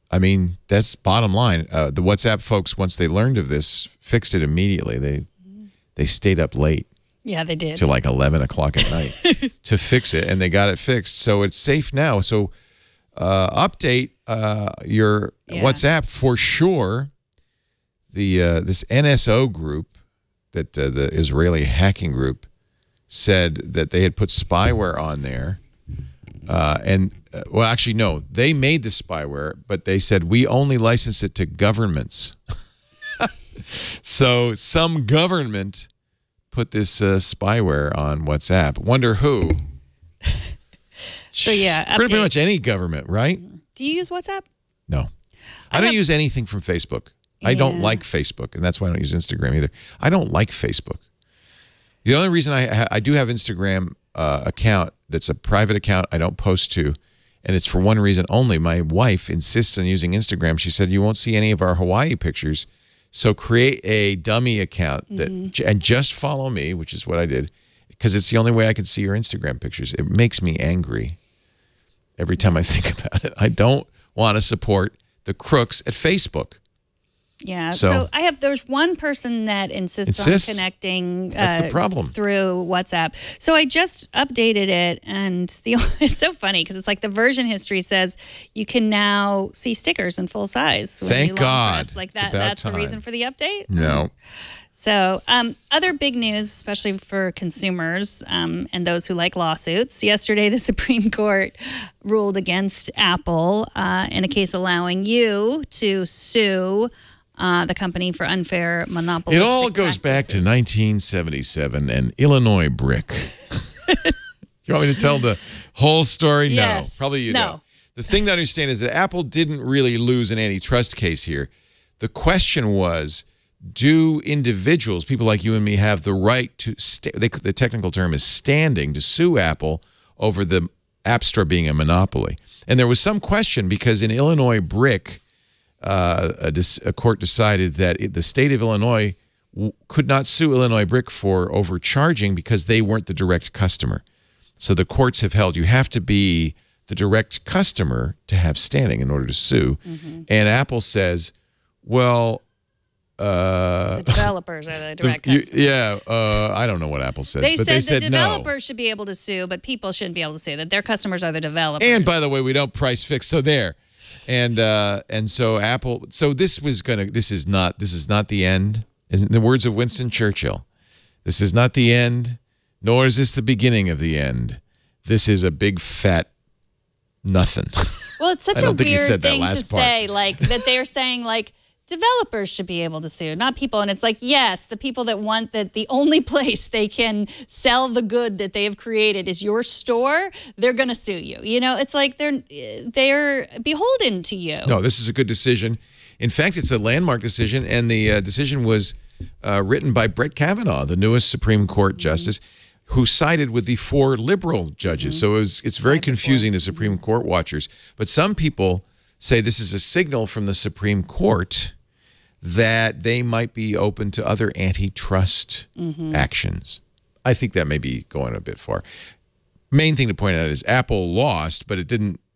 I mean, that's bottom line. The WhatsApp folks, once they learned of this, fixed it immediately. They stayed up late. Yeah, they did. Till like 11 o'clock at night to fix it, and they got it fixed. So it's safe now. So update your WhatsApp for sure. This NSO group, that the Israeli hacking group, said that they had put spyware on there. Well, actually, no, they made the spyware, but they said, we only license it to governments. So some government put this spyware on WhatsApp. Wonder who. So, yeah. Pretty much any government, right? Do you use WhatsApp? No. I don't use anything from Facebook. Yeah. I don't like Facebook, and that's why I don't use Instagram either. I don't like Facebook. The only reason I do have Instagram account that's a private account I don't post to, and it's for one reason only. My wife insists on using Instagram. She said, you won't see any of our Hawaii pictures, so create a dummy account that and just follow me, which is what I did, because it's the only way I can see your Instagram pictures. It makes me angry every time I think about it. I don't want to support the crooks at Facebook. Yeah, so I have, there's one person that insists on connecting through WhatsApp. So I just updated it, and it's so funny because it's like the version history says you can now see stickers in full size. Thank God. Like that's the reason for the update? No. So other big news, especially for consumers and those who like lawsuits. Yesterday, the Supreme Court ruled against Apple in a case allowing you to sue the company for unfair monopolistic practices. It all goes back to 1977 and Illinois brick. Do you want me to tell the whole story? Yes. No, probably you don't. The thing to understand is that Apple didn't really lose an antitrust case here. The question was, do individuals, people like you and me, have the right to, the technical term is standing, to sue Apple over the App Store being a monopoly? And there was some question because in Illinois brick, a court decided that the state of Illinois could not sue Illinois Brick for overcharging because they weren't the direct customer. So the courts have held you have to be the direct customer to have standing in order to sue. Mm-hmm. And Apple says, well... the developers are the direct customers. Yeah, I don't know what Apple says. They said the developers should be able to sue, but people shouldn't be able to sue, that their customers are the developers. And by the way, we don't price fix, so there. And so Apple, so this was going to, this is not the end. In the words of Winston Churchill, this is not the end, nor is this the beginning of the end. This is a big fat nothing. Well, it's such a weird thing to say, like that they're saying like developers should be able to sue, not people. And it's like, yes, the people that want that the only place they can sell the good that they have created is your store, they're going to sue you. You know, it's like they're beholden to you. No, this is a good decision. In fact, it's a landmark decision, and the decision was written by Brett Kavanaugh, the newest Supreme Court justice, who sided with the four liberal judges. So it's very confusing to Supreme Court watchers. But some people say this is a signal from the Supreme Court that they might be open to other antitrust actions. I think that may be going a bit far. Main thing to point out is Apple lost, but it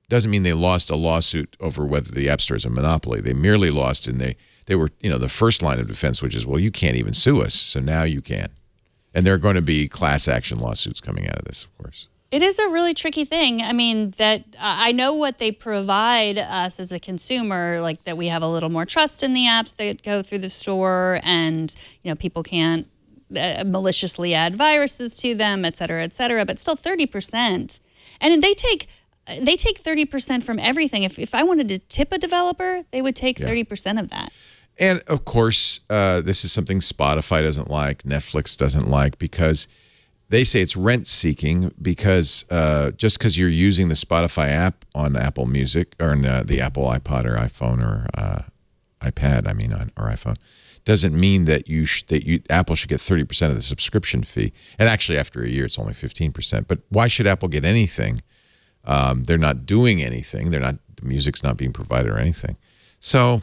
doesn't mean they lost a lawsuit over whether the App Store is a monopoly. They merely lost, and they were, you know, the first line of defense, which is, well, you can't even sue us, so now you can. And there are going to be class action lawsuits coming out of this, of course. It is a really tricky thing. I mean, that I know what they provide us as a consumer, like that we have a little more trust in the apps that go through the store, and you know, people can't maliciously add viruses to them, et cetera, but still 30%. And they take 30% from everything. If I wanted to tip a developer, they would take 30% of that. And, of course, this is something Spotify doesn't like, Netflix doesn't like, because they say it's rent-seeking, because just because you're using the Spotify app on Apple Music, or on, the Apple iPod or iPhone or iPad, I mean, or iPhone, doesn't mean that Apple should get 30% of the subscription fee. And actually, after a year, it's only 15%. But why should Apple get anything? They're not doing anything. They're not, the music's not being provided or anything. So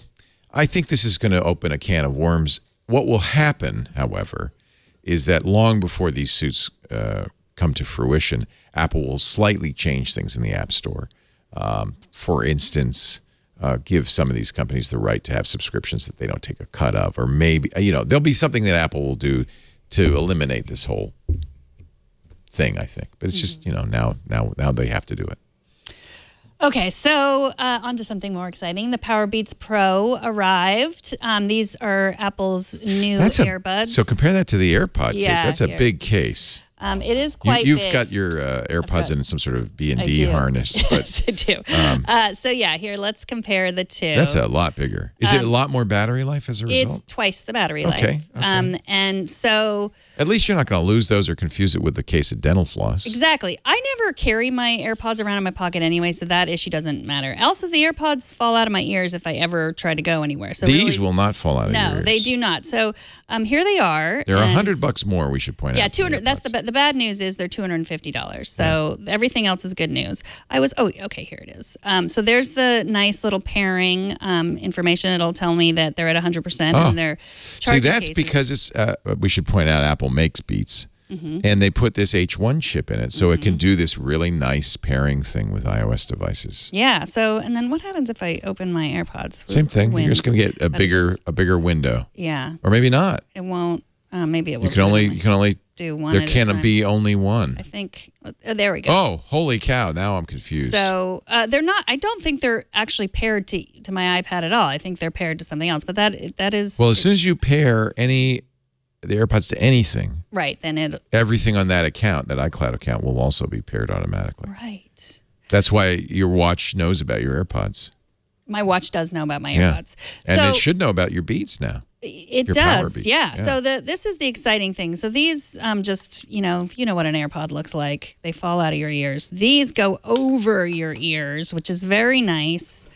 I think this is going to open a can of worms. What will happen, however, is that long before these suits come to fruition, Apple will slightly change things in the App Store. For instance, give some of these companies the right to have subscriptions that they don't take a cut of, or maybe, you know, there'll be something that Apple will do to eliminate this whole thing, I think. But it's just, you know, now they have to do it. Okay, so on to something more exciting. The Powerbeats Pro arrived. These are Apple's new earbuds. So compare that to the AirPod case. That's a big case. It is quite big. You've got your AirPods in some sort of B&D harness. But, yes, I do. So, yeah, here, let's compare the two. That's a lot bigger. Is it a lot more battery life as a result? It's twice the battery life. Okay. And so... At least you're not going to lose those or confuse it with the case of dental floss. Exactly. I never carry my AirPods around in my pocket anyway, so that issue doesn't matter. Also, the AirPods fall out of my ears if I ever try to go anywhere. So these really will not fall out of your ears. No, they do not. So here they are. They're $100 more, we should point out. Yeah, 200. That's the best. The bad news is they're $250, so everything else is good news. Okay, here it is. So there's the nice little pairing information. It'll tell me that they're at 100% and they're charging. See, that's cases. Because it's, we should point out Apple makes Beats, and they put this H1 chip in it, so it can do this really nice pairing thing with iOS devices. Yeah, so, and then what happens if I open my AirPods? Same thing. You're just going to get a bigger window. Yeah. Or maybe not. It won't. Maybe it will. You can only do one. There can be only one. I think. Oh, there we go. Oh, holy cow! Now I'm confused. So they're not. I don't think they're actually paired to my iPad at all. I think they're paired to something else. But that is. Well, as soon as you pair the AirPods to anything, right? Then everything on that account, that iCloud account, will also be paired automatically. Right. That's why your watch knows about your AirPods. My watch does know about my AirPods. Yeah. And it should know about your Beats now. It does, yeah. So this is the exciting thing. So these just, you know what an AirPod looks like. They fall out of your ears. These go over your ears, which is very nice.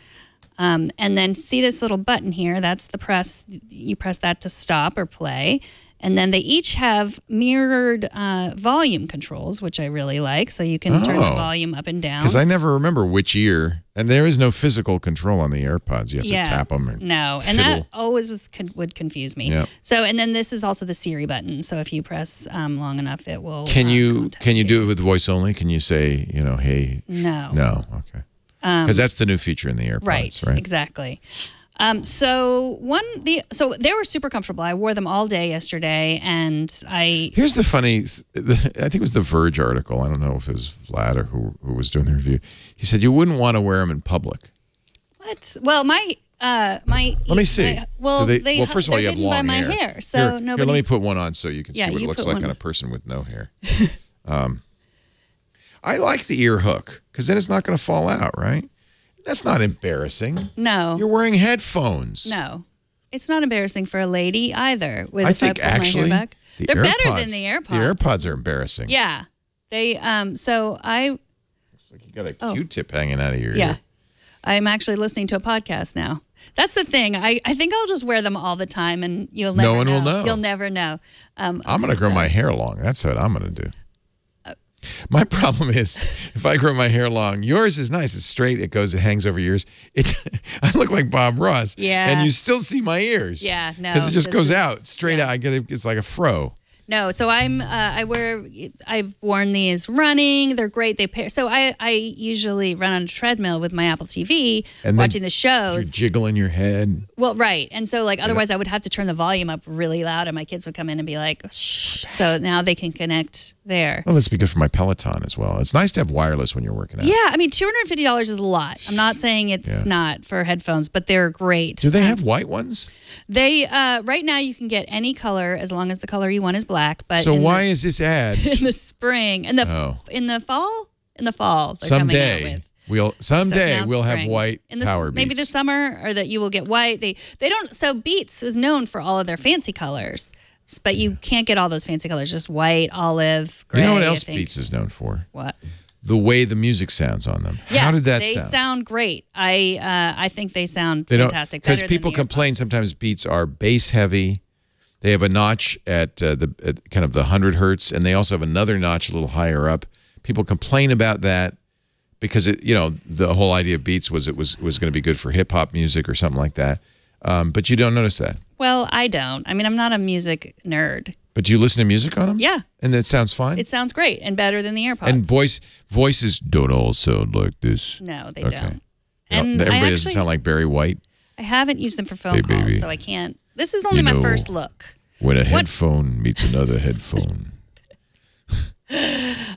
And then see this little button here. That's the press. You press that to stop or play. And then they each have mirrored volume controls, which I really like. So you can turn the volume up and down. Because I never remember which ear. And there is no physical control on the AirPods. You have to tap them. And and that always would confuse me. Yep. So, and then this is also the Siri button. So if you press long enough, it will. Can you do it with voice only? Can you say, you know, hey? No. No. Okay. Because that's the new feature in the AirPods, right? Exactly. So they were super comfortable. I wore them all day yesterday, and I. Here's the funny. I think it was the Verge article. I don't know if it was Vlad or who was doing the review. He said you wouldn't want to wear them in public. What? Well, my. Let me see. Well, first of all, you have long hair. My hair, so nobody. Here, let me put one on so you can see what it looks like on a person with no hair. I like the ear hook because then it's not going to fall out, right? That's not embarrassing. No. You're wearing headphones. No. It's not embarrassing for a lady either. They're better than the AirPods. The AirPods are embarrassing. Yeah. They looks like you got a Q-tip hanging out of your ear. I'm actually listening to a podcast now. That's the thing. I think I'll just wear them all the time and you'll never know. No one will know. You'll never know. I'm going to grow my hair long. That's what I'm going to do. My problem is, if I grow my hair long, yours is nice. It's straight. It goes. It hangs over yours. I look like Bob Ross. Yeah. And you still see my ears. Yeah. No. Because it just goes out straight out. It's like a fro. No. So I've worn these running. They're great. They pair. So I usually run on a treadmill with my Apple TV, and watching the shows. You're jiggling your head. Well, right. And so otherwise I would have to turn the volume up really loud, and my kids would come in and be like, shh. So now they can connect there. Well, this would be good for my Peloton as well. It's nice to have wireless when you're working out. Yeah, I mean, $250 is a lot. I'm not saying it's not for headphones, but they're great. Do they have white ones? They right now you can get any color as long as the color you want is black. But so why is this ad in the spring and the in the fall? Someday we'll have white Powerbeats. Maybe this summer, or that you will get white. They don't. So Beats is known for all of their fancy colors. But you can't get all those fancy colors, just white, olive, gray. You know what else Beats is known for? What? The way the music sounds on them. Yeah, how did that sound? They sound great. I think they sound fantastic. Because people complain sometimes Beats are bass heavy. They have a notch at kind of the 100 hertz, and they also have another notch a little higher up. People complain about that because the whole idea of Beats was it was going to be good for hip hop music or something like that. But you don't notice that. Well, I don't. I mean, I'm not a music nerd. But do you listen to music on them? Yeah. And that sounds fine? It sounds great and better than the AirPods. And voices don't all sound like this. No, they don't. And everybody doesn't sound like Barry White. I haven't used them for phone calls, so I can't. This is only my first look. When a headphone meets another headphone.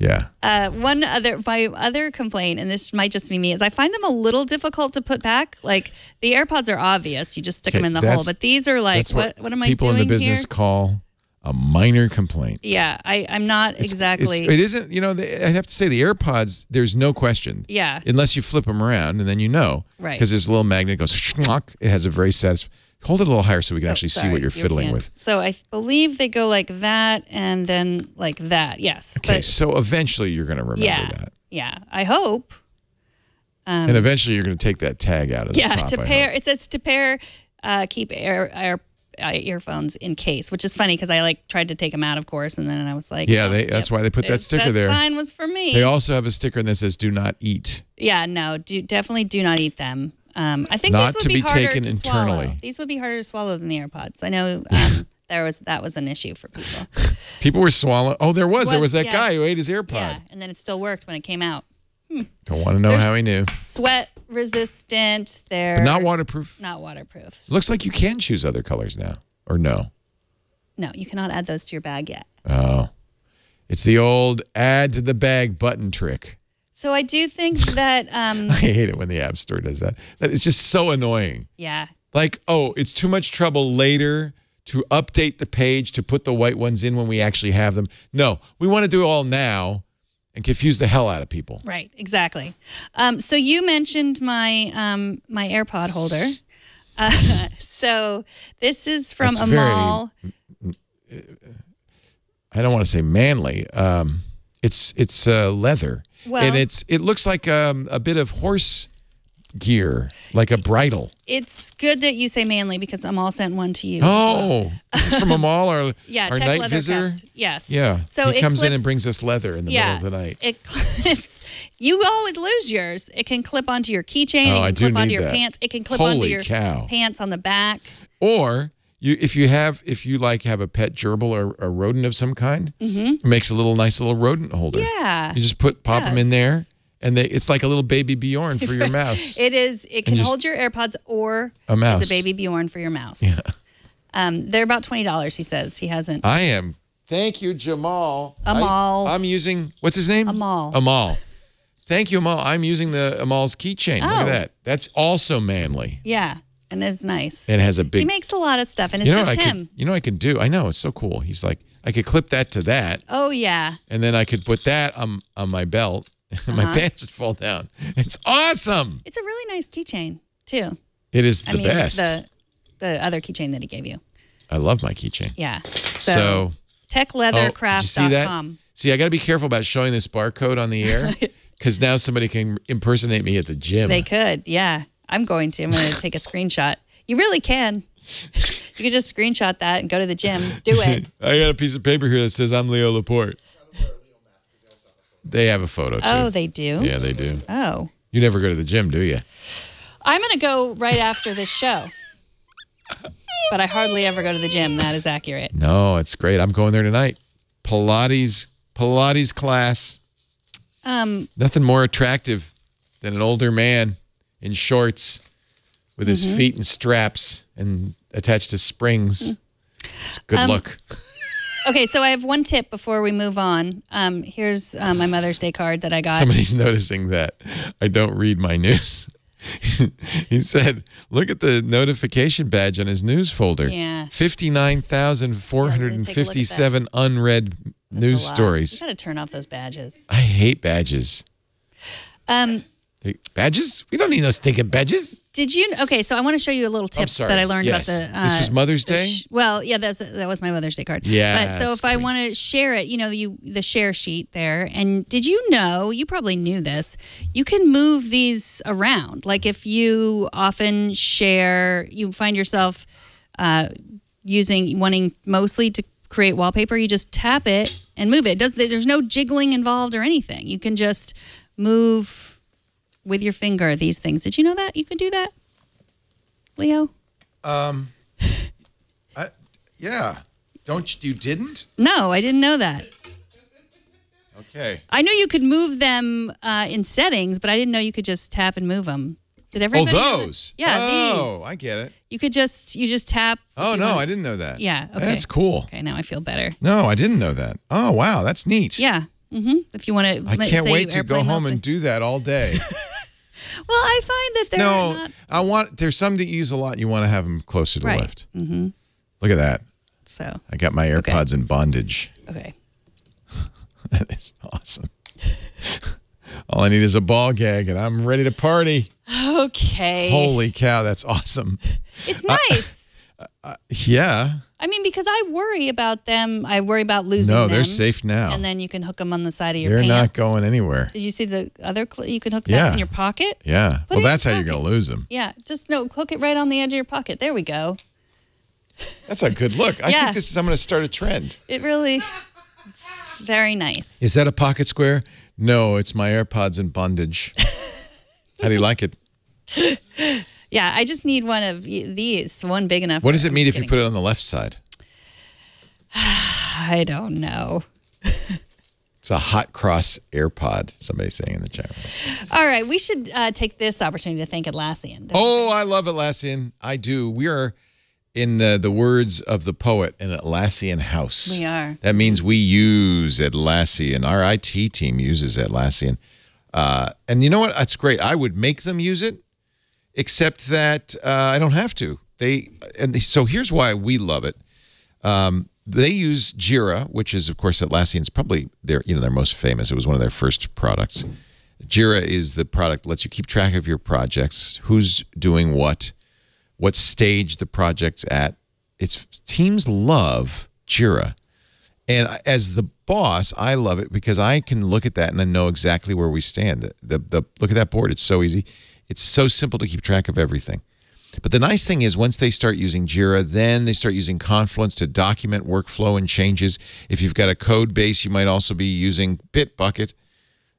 Yeah. My other complaint, and this might just be me, is I find them a little difficult to put back. Like the AirPods are obvious; you just stick them in the hole. But these are like, what am I doing here? People in the business call a minor complaint. Yeah, I'm not exactly. It isn't. You know, I have to say the AirPods. There's no question. Yeah. Unless you flip them around, and then you know, right? Because there's a little magnet that goes schmuck. It has a very satisfying. Hold it a little higher so we can actually see what you're fiddling with. So I believe they go like that and then like that. Yes. Okay. So eventually you're going to remember that. Yeah. I hope. And eventually you're going to take that tag out of the top. Yeah. To pair. It says to pair. Keep earphones in case, which is funny because I tried to take them out, of course, and then I was like, yeah, that's why they put that sticker there. That sign was for me. They also have a sticker that says "Do not eat." Yeah. No. Definitely do not eat them. I think these would be harder to swallow. These would be harder to swallow than the AirPods. I know that was an issue for people. People were swallowing. Oh, there was that guy who ate his AirPod. Yeah, and then it still worked when it came out. Don't want to know how he knew. Sweat resistant. But not waterproof. Not waterproof. Looks like you can choose other colors now, or no? No, you cannot add those to your bag yet. Oh, it's the old add to the bag button trick. So I do think that... I hate it when the App Store does that. That is just so annoying. Yeah. Like, oh, it's too much trouble later to update the page to put the white ones in when we actually have them. No, we want to do it all now and confuse the hell out of people. Right, exactly. So you mentioned my AirPod holder. So this is from Amal. I don't want to say manly. It's leather. Well, and it looks like a bit of horse gear, like a bridle. It's good that you say manly because Amal sent one to you. Oh, so. Is this from Amal, our, yeah, our night visitor? Craft. Yes. Yeah, so he comes in and brings us leather in the middle of the night. It clips. You always lose yours. It can clip onto your keychain. Oh, it can clip onto your pants. It can clip onto your pants on the back. Or if you have a pet gerbil or a rodent of some kind, it makes a nice little rodent holder. Yeah. You just pop them in there. And it's like a little baby Bjorn for your mouse. It is. It can hold your AirPods or a mouse. It's a baby Bjorn for your mouse. Yeah. They're about $20, he says. He hasn't. I am. Thank you, Jamal. Amal. I'm using, what's his name? Amal. Amal. Thank you, Amal. I'm using Amal's keychain. Oh. Look at that. That's also manly. Yeah. And it's nice. It has a big. He makes a lot of stuff, and it's just him. You know what I could do? I know. It's so cool. He's like, I could clip that to that. Oh, yeah. And then I could put that on my belt. My pants would fall down. It's awesome. It's a really nice keychain, too. It is the best. The other keychain that he gave you. I love my keychain. Yeah. So techleathercraft.com. See, I got to be careful about showing this barcode on the air because now somebody can impersonate me at the gym. They could, yeah. I'm going to take a screenshot. You really can. You can just screenshot that and go to the gym. Do it. I got a piece of paper here that says I'm Leo Laporte. They have a photo, too. Oh, they do? Yeah, they do. Oh. You never go to the gym, do you? I'm going to go right after this show. But I hardly ever go to the gym. That is accurate. No, it's great. I'm going there tonight. Pilates class. Nothing more attractive than an older man in shorts with his feet in straps and attached to springs. It's a good look. Okay, so I have one tip before we move on. Here's my Mother's Day card that I got. Somebody's noticing that I don't read my news. He said, look at the notification badge on his news folder. Yeah. 59,457 unread news stories. You got to turn off those badges. I hate badges. Badges? We don't need those stinking badges. Did you? Okay, so I want to show you a little tip that I learned about the. This was Mother's Day? Well, yeah, that was my Mother's Day card. Yeah. But so if I want to share it, you know, the share sheet there. And did you know, you probably knew this, you can move these around. Like if you often share, you find yourself wanting mostly to create wallpaper, you just tap it and move it. There's no jiggling involved or anything. You can just move with your finger, these things. Did you know that? You can do that, Leo? Yeah. You didn't? No, I didn't know that. Okay. I knew you could move them in settings, but I didn't know you could just tap and move them. Did everybody? Oh, those? Yeah, these. Oh, I get it. You could just tap. Oh, no, I didn't know that. Yeah, okay. That's cool. Okay, now I feel better. No, I didn't know that. Oh, wow, that's neat. Yeah, if you want to. I can't wait to go home and do that all day. Well, I find that they're not. There's some that you use a lot. And you want to have them closer to the left. Look at that. So I got my AirPods in bondage. Okay. That is awesome. All I need is a ball gag, and I'm ready to party. Okay. Holy cow, that's awesome. It's nice. Yeah. I mean, because I worry about them. I worry about losing them. No, they're safe now. And then you can hook them on the side of your pants. They're not going anywhere. Did you see the other clip? You can hook that in your pocket? Yeah. Well, that's how you're going to lose them. Yeah. Just, hook it right on the edge of your pocket. There we go. That's a good look. I think this is, I'm going to start a trend. It really, it's very nice. Is that a pocket square? No, it's my AirPods in bondage. How do you like it? Yeah, I just need one of these, one big enough. What does it mean if you put it on the left side? I don't know. It's a hot cross AirPod, somebody's saying in the chat. All right, we should take this opportunity to thank Atlassian. Oh, I love Atlassian. I do. We are, in the words of the poet, an Atlassian house. We are. That means we use Atlassian. Our IT team uses Atlassian. And you know what? That's great. I would make them use it. Except that I don't have to. So here's why we love it. They use Jira, which is of course Atlassian's probably their most famous. It was one of their first products. Jira is the product that lets you keep track of your projects, who's doing what stage the project's at. Its teams love Jira, and as the boss, I love it because I can look at that and I know exactly where we stand. Look at that board; it's so easy. It's so simple to keep track of everything. But the nice thing is once they start using Jira, then they start using Confluence to document workflow and changes. If you've got a code base, you might also be using Bitbucket.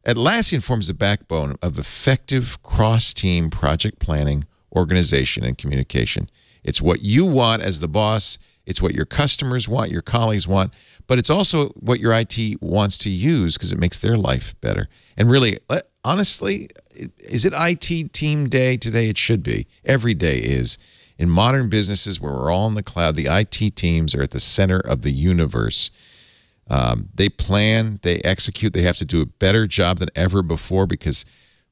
Atlassian forms the backbone of effective cross-team project planning, organization, and communication. It's what you want as the boss. It's what your customers want, your colleagues want, but it's also what your IT wants to use because it makes their life better. And really, honestly, is it IT team day today? It should be. Every day is. In modern businesses where we're all in the cloud, the IT teams are at the center of the universe. They plan, they execute, they have to do a better job than ever before because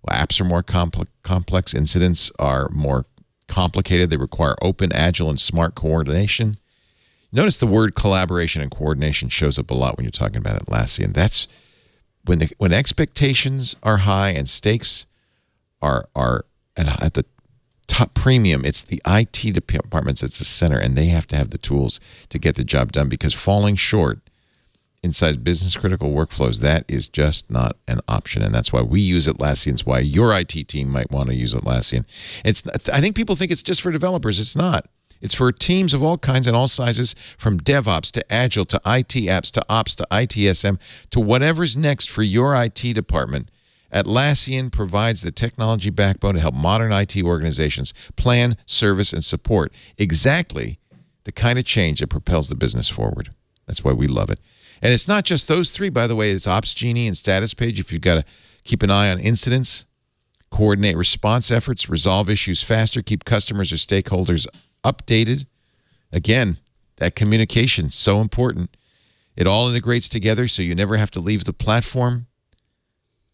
apps are more complex, incidents are more complicated, they require open, agile, and smart coordination. Notice the word collaboration and coordination shows up a lot when you're talking about Atlassian. That's when expectations are high and stakes are at the top premium, it's the IT departments that's the center, and they have to have the tools to get the job done because falling short inside business-critical workflows, that is just not an option, and that's why we use Atlassian. It's why your IT team might want to use Atlassian. I think people think it's just for developers. It's not. It's for teams of all kinds and all sizes, from DevOps to Agile to IT apps to Ops to ITSM to whatever's next for your IT department. Atlassian provides the technology backbone to help modern IT organizations plan, service, and support exactly the kind of change that propels the business forward. That's why we love it. And it's not just those three, by the way. It's Ops Genie and Status Page if you've got to keep an eye on incidents, coordinate response efforts, resolve issues faster, keep customers or stakeholders updated. Again, that communication is so important. It all integrates together so you never have to leave the platform.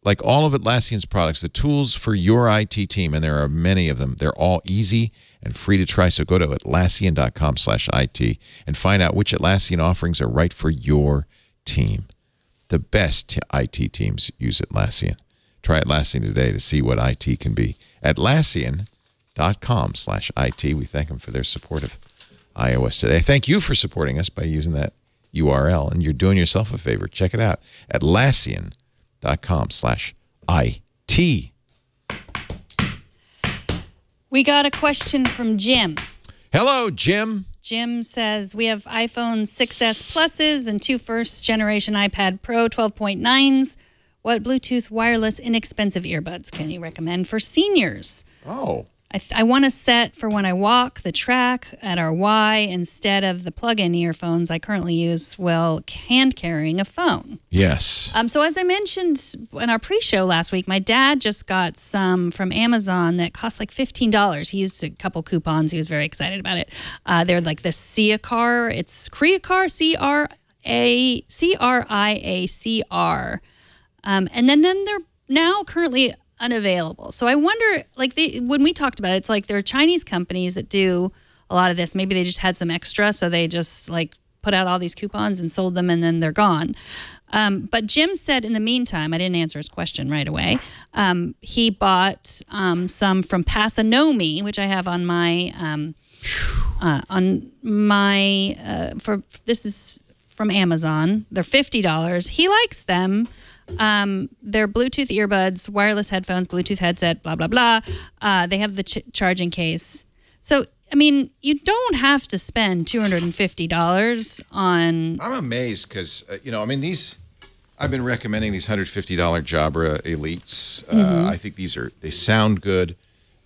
Like all of Atlassian's products, the tools for your IT team, and there are many of them, they're all easy and free to try. So go to Atlassian.com/IT and find out which Atlassian offerings are right for your team. The best IT teams use Atlassian. Try Atlassian today to see what IT can be. Atlassian.com/IT. We thank them for their support of iOS Today. Thank you for supporting us by using that URL, and you're doing yourself a favor. Check it out. Atlassian.com/IT. We got a question from Jim. Hello, Jim. Jim says, we have iPhone 6S Pluses and 2 first-generation iPad Pro 12.9s. What Bluetooth wireless inexpensive earbuds can you recommend for seniors? Oh. I want to set for when I walk the track at our Y instead of the plug-in earphones I currently use while hand-carrying a phone. Yes. So as I mentioned in our pre-show last week, my dad just got some from Amazon that cost like $15. He used a couple coupons. He was very excited about it. They're like the Criacar. It's Criacar, C-R-I-A-C-R. And then they're now currently unavailable. So I wonder, like, when we talked about it, it's like there are Chinese companies that do a lot of this. Maybe they just had some extra, so they just, like, put out all these coupons and sold them, and then they're gone. But Jim said in the meantime, I didn't answer his question right away, he bought some from Pasonomy, which I have on my, this is from Amazon. They're $50. He likes them. They're Bluetooth earbuds, wireless headphones, Bluetooth headset, blah, blah, blah. They have the charging case. So, I mean, you don't have to spend $250 on... I'm amazed because, you know, I mean, these... I've been recommending these $150 Jabra Elites. I think these are... They sound good.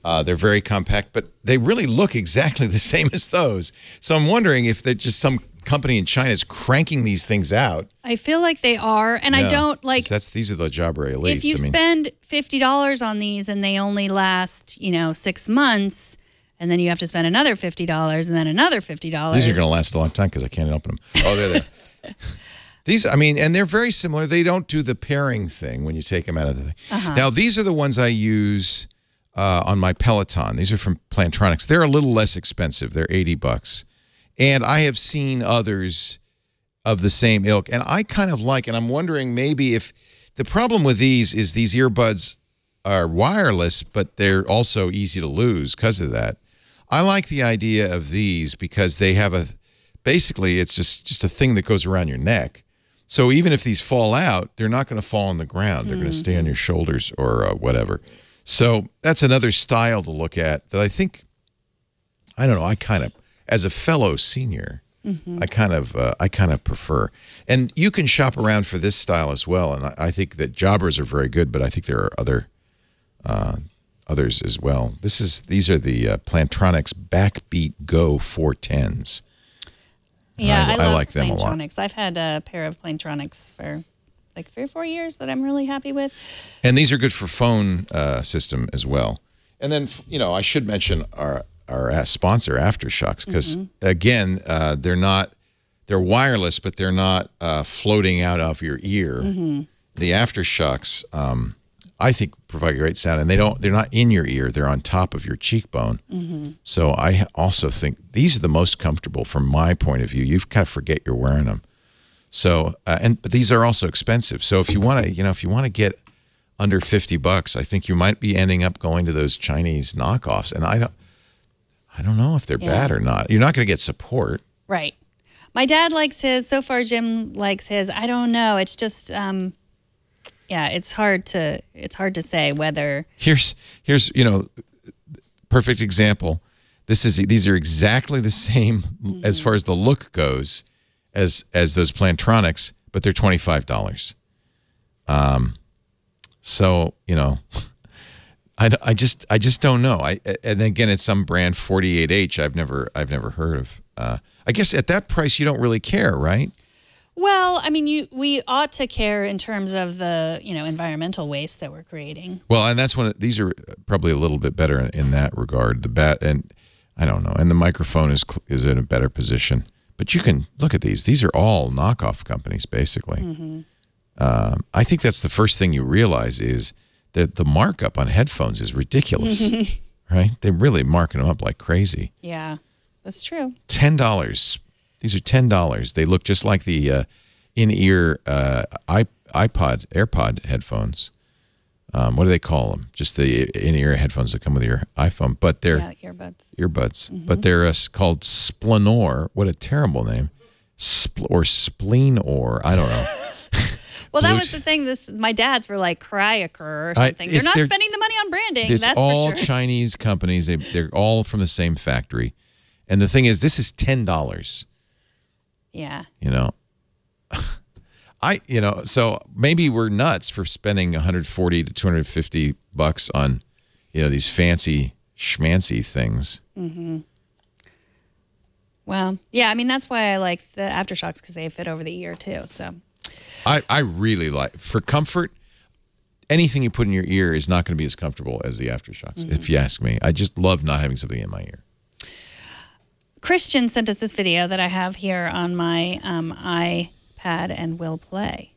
They're very compact, but they really look exactly the same as those. So I'm wondering if they're just some... company in China is cranking these things out. I feel like they are, and yeah. I don't like... These are the Jabra Elites. If you spend $50 on these and they only last, you know, 6 months, and then you have to spend another $50 and then another $50... These are going to last a long time because I can't open them. Oh, they're there. These, I mean, and they're very similar. They don't do the pairing thing when you take them out of the thing. Now, these are the ones I use on my Peloton. These are from Plantronics. They're a little less expensive. They're $80. And I have seen others of the same ilk. And I kind of like, and I'm wondering maybe if the problem with these is these earbuds are wireless, but they're also easy to lose because of that. I like the idea of these because they have a, basically it's just a thing that goes around your neck. So even if these fall out, they're not going to fall on the ground. They're going to stay on your shoulders or whatever. So that's another style to look at that I think, I don't know, I kind of, as a fellow senior, I kind of prefer. And you can shop around for this style as well. And I think that Jabras are very good, but I think there are other others as well. This is these are the Plantronics Backbeat Go 410s. Yeah, I like them a lot. I've had a pair of Plantronics for like 3 or 4 years that I'm really happy with. And these are good for phone system as well. And then, you know, I should mention our sponsor Aftershokz, because again, they're wireless, but they're not floating out of your ear. The Aftershokz, I think, provide great sound, and they're not in your ear; they're on top of your cheekbone. So I also think these are the most comfortable from my point of view. You kind of forget you're wearing them. So but these are also expensive. So if you want to, you know, if you want to get under $50, I think you might be ending up going to those Chinese knockoffs, and I don't know if they're bad or not. You're not going to get support. Right. My dad likes his. So far, Jim likes his. I don't know. It's just, yeah, it's hard to say whether. Here's, you know, perfect example. These are exactly the same as far as the look goes as those Plantronics, but they're $25. So, you know. I just don't know. And again, it's some brand 48H I've never heard of. I guess at that price you don't really care, right? Well, I mean, we ought to care in terms of the, you know, environmental waste that we're creating. Well, and that's one of, these are probably a little bit better in that regard. The bat, and I don't know, and the microphone is in a better position. But you can look at these. These are all knockoff companies, basically. I think that's the first thing you realize is that the markup on headphones is ridiculous, right? They're really marking them up like crazy. Yeah, that's true. $10. These are $10. They look just like the in-ear AirPod headphones. What do they call them? Just the in-ear headphones that come with your iPhone. But they're earbuds. But they're called Splenor. What a terrible name. Splenor. I don't know. Well, that was the thing. My dads were like Cryocur or something. They're not spending the money on branding. That's all for sure. Chinese companies. They're all from the same factory. And the thing is, this is $10. Yeah. You know, you know, so maybe we're nuts for spending $140 to $250 on, you know, these fancy schmancy things. Well, yeah. I mean, that's why I like the Aftershokz, because they fit over the ear too. So. I really like, for comfort, anything you put in your ear is not going to be as comfortable as the Aftershokz, if you ask me. I just love not having something in my ear. Christian sent us this video that I have here on my iPad and will play.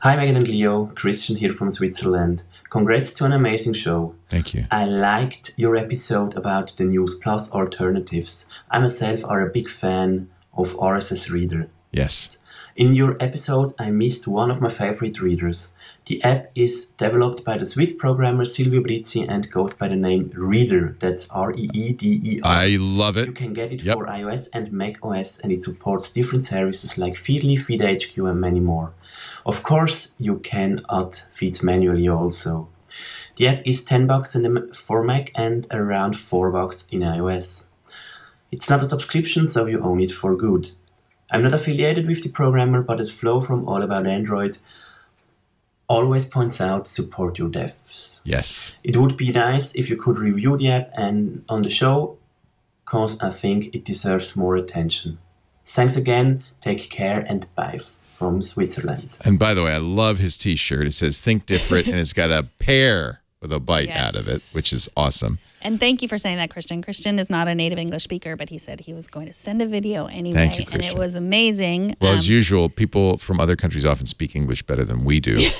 Hi, Megan and Leo. Christian here from Switzerland. Congrats to an amazing show. Thank you. I liked your episode about the News Plus alternatives. I myself are a big fan of RSS Reader. Yes. In your episode, I missed one of my favorite readers. The app is developed by the Swiss programmer Silvio Brizzi and goes by the name Reader. That's R-E-E-D-E-R. I love it. You can get it for iOS and macOS, and it supports different services like Feedly, FeedHQ, and many more. Of course, you can add feeds manually also. The app is $10 for Mac and around $4 in iOS. It's not a subscription, so you own it for good. I'm not affiliated with the programmer, but as Flo from All About Android always points out, support your devs. Yes. It would be nice if you could review the app and on the show, because I think it deserves more attention. Thanks again, take care, and bye from Switzerland. And by the way, I love his T-shirt. It says, think different, and it's got a pear with a bite out of it, which is awesome. And thank you for saying that, Christian. Christian is not a native English speaker, but he said he was going to send a video anyway. Thank you, Christian. And it was amazing. Well, as usual, people from other countries often speak English better than we do.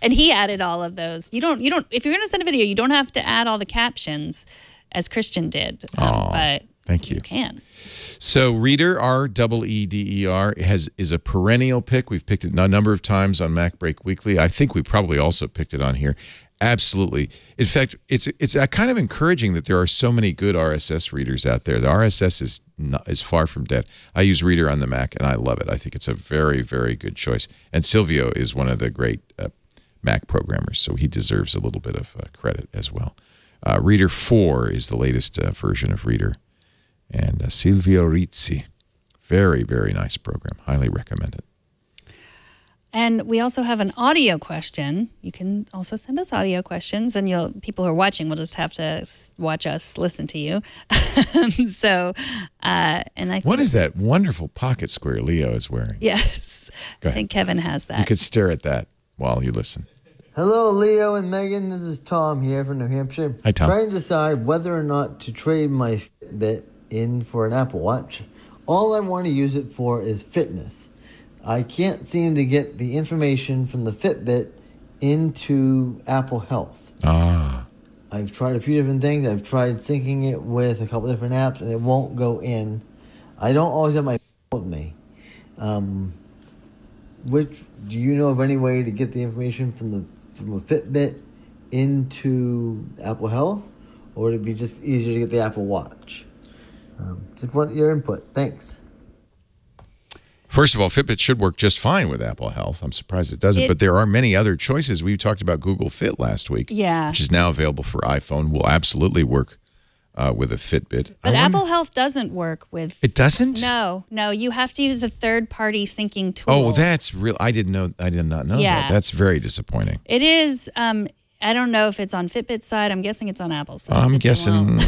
And he added all of those. You don't if you're going to send a video, you don't have to add all the captions as Christian did. But thank you. You can. So Reader, R-E-E-D-E-R, is a perennial pick. We've picked it a number of times on Mac Break Weekly. I think we probably also picked it on here. Absolutely. In fact, it's kind of encouraging that there are so many good RSS readers out there. The RSS is far from dead. I use Reader on the Mac, and I love it. I think it's a very, very good choice. And Silvio is one of the great Mac programmers, so he deserves a little bit of credit as well. Reader 4 is the latest version of Reader, and Silvio Rizzi, very, very nice program. Highly recommend it. And we also have an audio question. You can also send us audio questions, and you'll, people who are watching will just have to watch us listen to you. So, and I think what is that wonderful pocket square Leo is wearing? Yes, I think Kevin has that. You could stare at that while you listen. Hello, Leo and Megan. This is Tom here from New Hampshire. Hi, Tom. Trying to decide whether or not to trade my Fitbit in for an Apple Watch. All I want to use it for is fitness. I can't seem to get the information from the Fitbit into Apple Health. Ah. I've tried a few different things. I've tried syncing it with a couple different apps, and it won't go in. I don't always have my phone with me. Which, do you know of any way to get the information from the a Fitbit into Apple Health? Or would it be just easier to get the Apple Watch? Just want your input. Thanks. First of all, Fitbit should work just fine with Apple Health. I'm surprised it doesn't, but there are many other choices. We talked about Google Fit last week, which is now available for iPhone. Will absolutely work with a Fitbit. But Apple Health doesn't work with... It doesn't? No, no. You have to use a third-party syncing tool. Oh, that's real. I didn't know. I did not know that. That's very disappointing. It is. I don't know if it's on Fitbit's side. I'm guessing it's on Apple's side. I'm guessing.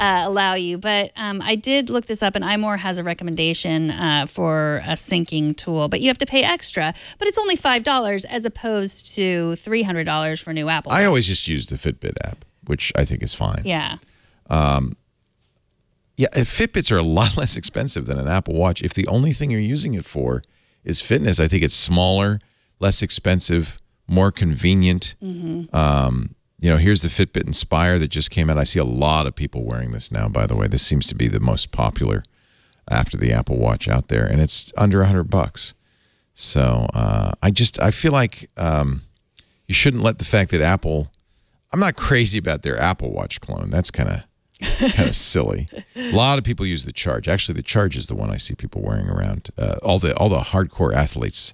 Allow you. But I did look this up, and iMore has a recommendation for a syncing tool. But you have to pay extra. But it's only $5 as opposed to $300 for a new Apple. I always just use the Fitbit app, which I think is fine. Yeah. Yeah, Fitbits are a lot less expensive than an Apple Watch. If the only thing you're using it for is fitness, I think it's smaller, less expensive, more convenient. You know, here's the Fitbit Inspire that just came out. I see a lot of people wearing this now, by the way. This seems to be the most popular after the Apple Watch out there, and it's under $100. So I feel like you shouldn't let the fact that Apple... I'm not crazy about their Apple Watch clone. That's kind of silly. A lot of people use the Charge. Actually, the Charge is the one I see people wearing around. All the hardcore athletes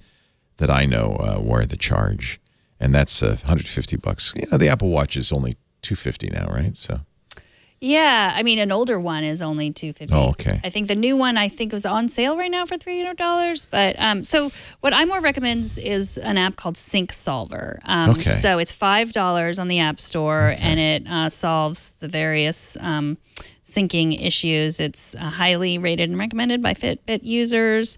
that I know wear the Charge, and that's $150. You know, the Apple Watch is only $250 now, right? So, yeah, I mean, an older one is only $250. Oh, okay. I think the new one was on sale right now for $300. But so what iMore recommends is an app called Sync Solver. Okay. So it's $5 on the App Store, and it solves the various syncing issues. It's highly rated and recommended by Fitbit users.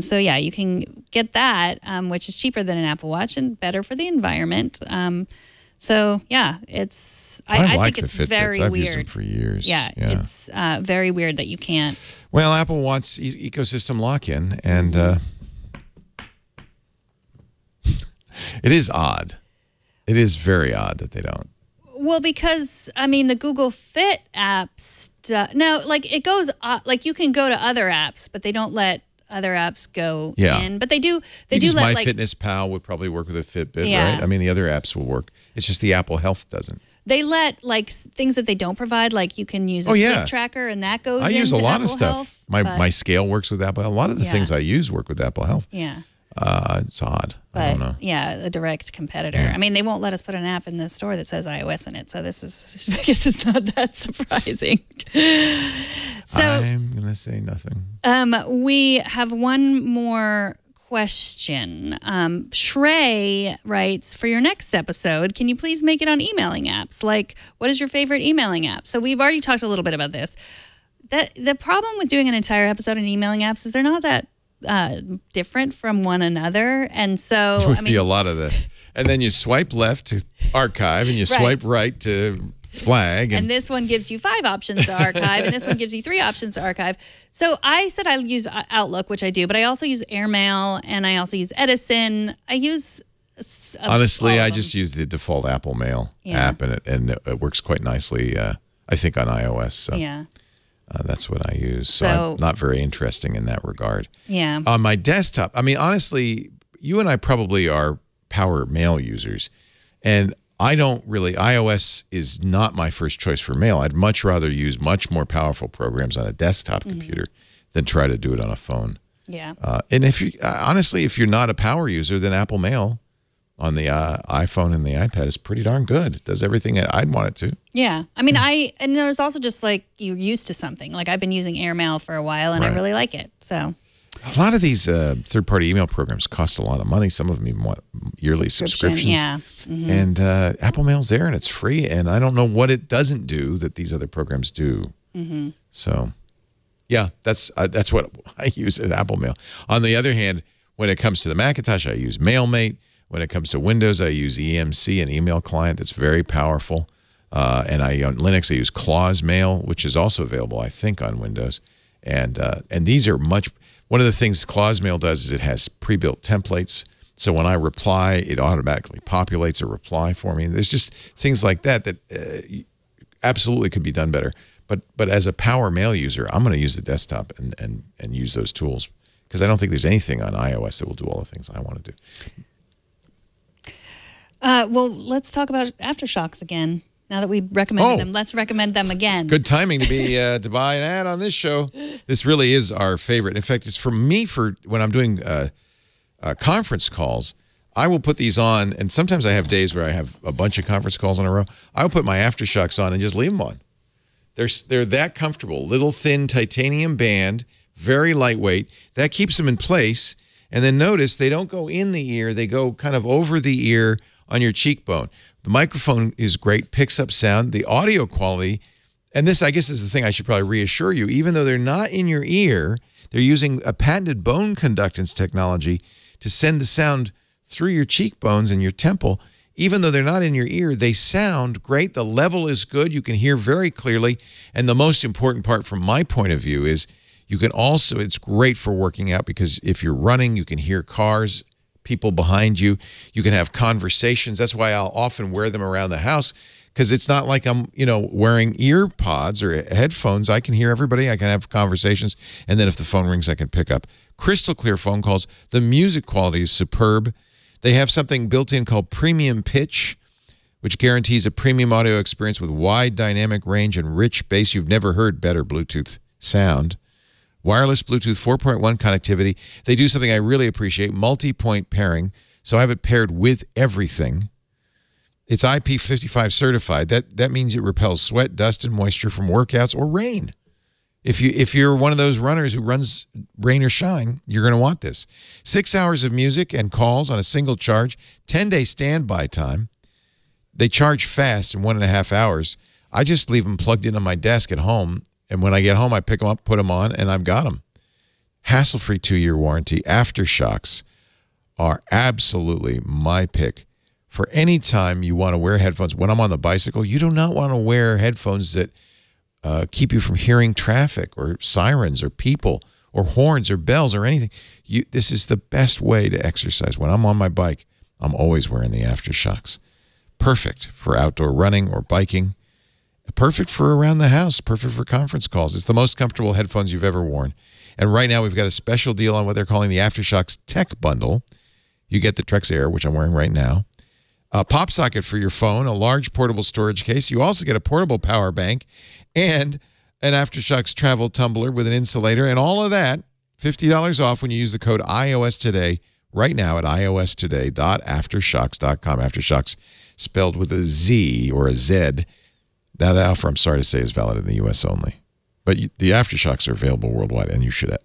So yeah, you can get that, which is cheaper than an Apple Watch and better for the environment. So yeah, it's I think it's very weird. I've used them for years. Yeah, it's very weird that you can't. Well, Apple wants ecosystem lock-in, and it is odd. It is very odd that they don't. Well, because I mean, the Google Fit apps. No, like it goes like you can go to other apps, but they don't let other apps go in, but they do. They do let, like, MyFitnessPal would probably work with a Fitbit, right? I mean, the other apps will work. It's just the Apple Health doesn't. They let, like, things that they don't provide, like you can use a sleep tracker, and that goes. I use a lot of stuff. My scale works with Apple. A lot of the things I use work with Apple Health. Yeah, it's odd. But I don't know. Yeah, a direct competitor. Yeah. I mean, they won't let us put an app in the store that says iOS in it. So this is, I guess, it's not that surprising. So I'm gonna say nothing. We have one more question. Shrey writes, for your next episode, can you please make it on emailing apps? Like, what is your favorite emailing app? So we've already talked a little bit about this. The problem with doing an entire episode on emailing apps is they're not that different from one another, and so it would be a lot of the. And then you swipe left to archive, and you swipe right to flag. And this one gives you 5 options to archive, and this one gives you 3 options to archive. So I said I use Outlook, which I do, but I also use Airmail, and I also use Edison. I use... Honestly, I just use the default Apple Mail app, and it works quite nicely, I think, on iOS. So. Yeah. That's what I use. So I'm not very interesting in that regard. Yeah. On my desktop, I mean, honestly, you and I probably are... Power Mail users, and I don't really. iOS is not my first choice for mail. I'd much rather use much more powerful programs on a desktop computer than try to do it on a phone. Yeah. And if you honestly, if you're not a power user, then Apple Mail on the iPhone and the iPad is pretty darn good. It does everything that I'd want it to. Yeah. I mean, and there's also just like you're used to something. Like I've been using AirMail for a while and I really like it. So a lot of these third-party email programs cost a lot of money. Some of them even want yearly subscriptions. Yeah. Mm-hmm. And Apple Mail's there and it's free. And I don't know what it doesn't do that these other programs do. Mm-hmm. So yeah, that's what I use at Apple Mail. On the other hand, when it comes to the Macintosh, I use MailMate. When it comes to Windows, I use EMC, an email client that's very powerful. And on Linux, I use Claws Mail, which is also available, I think, on Windows. And these are much... One of the things Claws Mail does is it has pre-built templates. So when I reply, it automatically populates a reply for me. There's just things like that that absolutely could be done better. But as a Power Mail user, I'm going to use the desktop and use those tools because I don't think there's anything on iOS that will do all the things I want to do. Well, let's talk about Aftershokz again. Now that we recommended them, let's recommend them again. Good timing to be to buy an ad on this show. This really is our favorite. In fact, it's for me for when I'm doing conference calls. I will put these on, and sometimes I have days where I have a bunch of conference calls in a row. I will put my Aftershokz on and just leave them on. They're that comfortable. Little thin titanium band, very lightweight. That keeps them in place. And then notice they don't go in the ear. They go kind of over the ear on your cheekbone. The microphone is great, picks up sound. The audio quality, and this I guess is the thing I should probably reassure you, even though they're not in your ear, they're using a patented bone conductance technology to send the sound through your cheekbones and your temple. Even though they're not in your ear, they sound great. The level is good. You can hear very clearly. And the most important part from my point of view is you can also, it's great for working out because if you're running, you can hear cars, people behind you. You can have conversations. That's why I'll often wear them around the house because it's not like I'm, you know, wearing ear pods or headphones. I can hear everybody. I can have conversations. And then if the phone rings, I can pick up. Crystal clear phone calls. The music quality is superb. They have something built in called Premium Pitch, which guarantees a premium audio experience with wide dynamic range and rich bass. You've never heard better Bluetooth sound. Wireless Bluetooth 4.1 connectivity. They do something I really appreciate, multi-point pairing. So I have it paired with everything. It's IP55 certified. That means it repels sweat, dust, and moisture from workouts or rain. If you're one of those runners who runs rain or shine, you're going to want this. 6 hours of music and calls on a single charge, 10-day standby time. They charge fast in 1.5 hours. I just leave them plugged in on my desk at home. And when I get home, I pick them up, put them on, and I've got them. Hassle-free 2-year warranty. Aftershokz are absolutely my pick for any time you want to wear headphones. When I'm on the bicycle, you do not want to wear headphones that keep you from hearing traffic or sirens or people or horns or bells or anything. This is the best way to exercise. When I'm on my bike, I'm always wearing the Aftershokz. Perfect for outdoor running or biking. Perfect for around the house, perfect for conference calls. It's the most comfortable headphones you've ever worn. And right now we've got a special deal on what they're calling the Aftershokz Tech Bundle. You get the Trex Air, which I'm wearing right now. A pop socket for your phone, a large portable storage case. You also get a portable power bank and an Aftershokz travel tumbler with an insulator. And all of that, $50 off when you use the code iOS Today right now at iostoday.aftershokz.com. Aftershokz spelled with a Z or a Z. Now, the offer, I'm sorry to say, is valid in the U.S. only. But the Aftershokz are available worldwide, and you should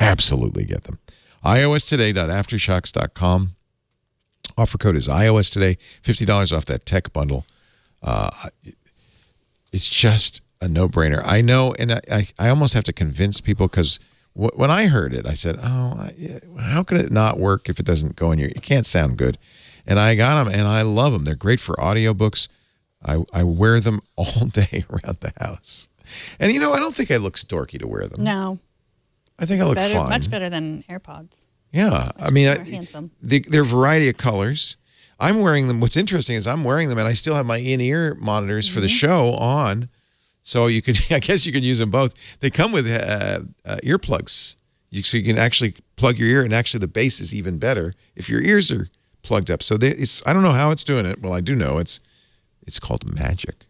absolutely get them. iOStoday.aftershokz.com. Offer code is iOS Today. $50 off that tech bundle. It's just a no-brainer. I know, and I almost have to convince people because when I heard it, I said, oh, how could it not work if it doesn't go in your... It can't sound good. And I got them, and I love them. They're great for audiobooks. I wear them all day around the house. And, you know, I don't think I look dorky to wear them. No. I think I look fine. Much better than AirPods. Yeah. I mean, they're a variety of colors. I'm wearing them. What's interesting is I'm wearing them, and I still have my in-ear monitors for the show on. So you could, I guess you could use them both. They come with earplugs. So you can actually plug your ear, and actually the bass is even better if your ears are plugged up. So I don't know how it's doing it. Well, I do know it's called magic,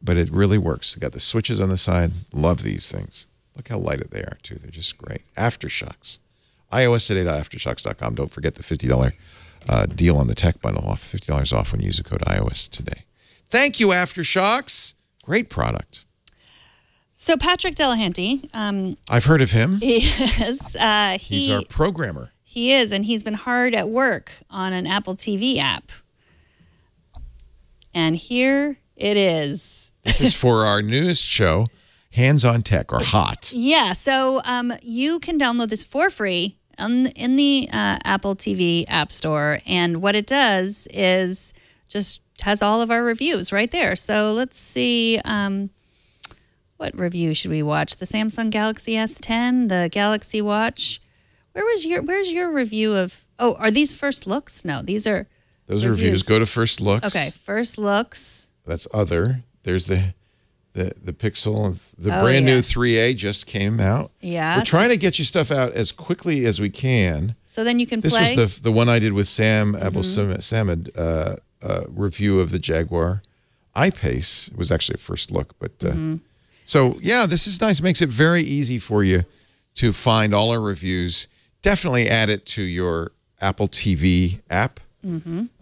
but it really works. Got the switches on the side. Love these things. Look how light they are, too. They're just great. Aftershokz. iOStoday.aftershokz.com. Don't forget the $50 deal on the tech bundle, off $50 off when you use the code iOS today. Thank you, Aftershokz. Great product. So Patrick Delahanty. I've heard of him. Yes. He's our programmer. He is, and he's been hard at work on an Apple TV app. And here it is. This is for our newest show, Hands on Tech, or HOT. Yeah, so you can download this for free in the Apple TV App Store. And what it does is just has all of our reviews right there. So let's see. What review should we watch? The Samsung Galaxy S10, the Galaxy Watch. Where's your review of... Oh, are these first looks? No, these are... Those reviews. Are reviews. Go to first looks. Okay, first looks. That's other. There's the Pixel. The brand new 3A just came out. Yeah. We're trying to get you stuff out as quickly as we can. So then you can play. This was the one I did with Sam, Apple Samad, review of the Jaguar I-Pace. It was actually a first look, but... So, yeah, this is nice. It makes it very easy for you to find all our reviews. Definitely add it to your Apple TV app.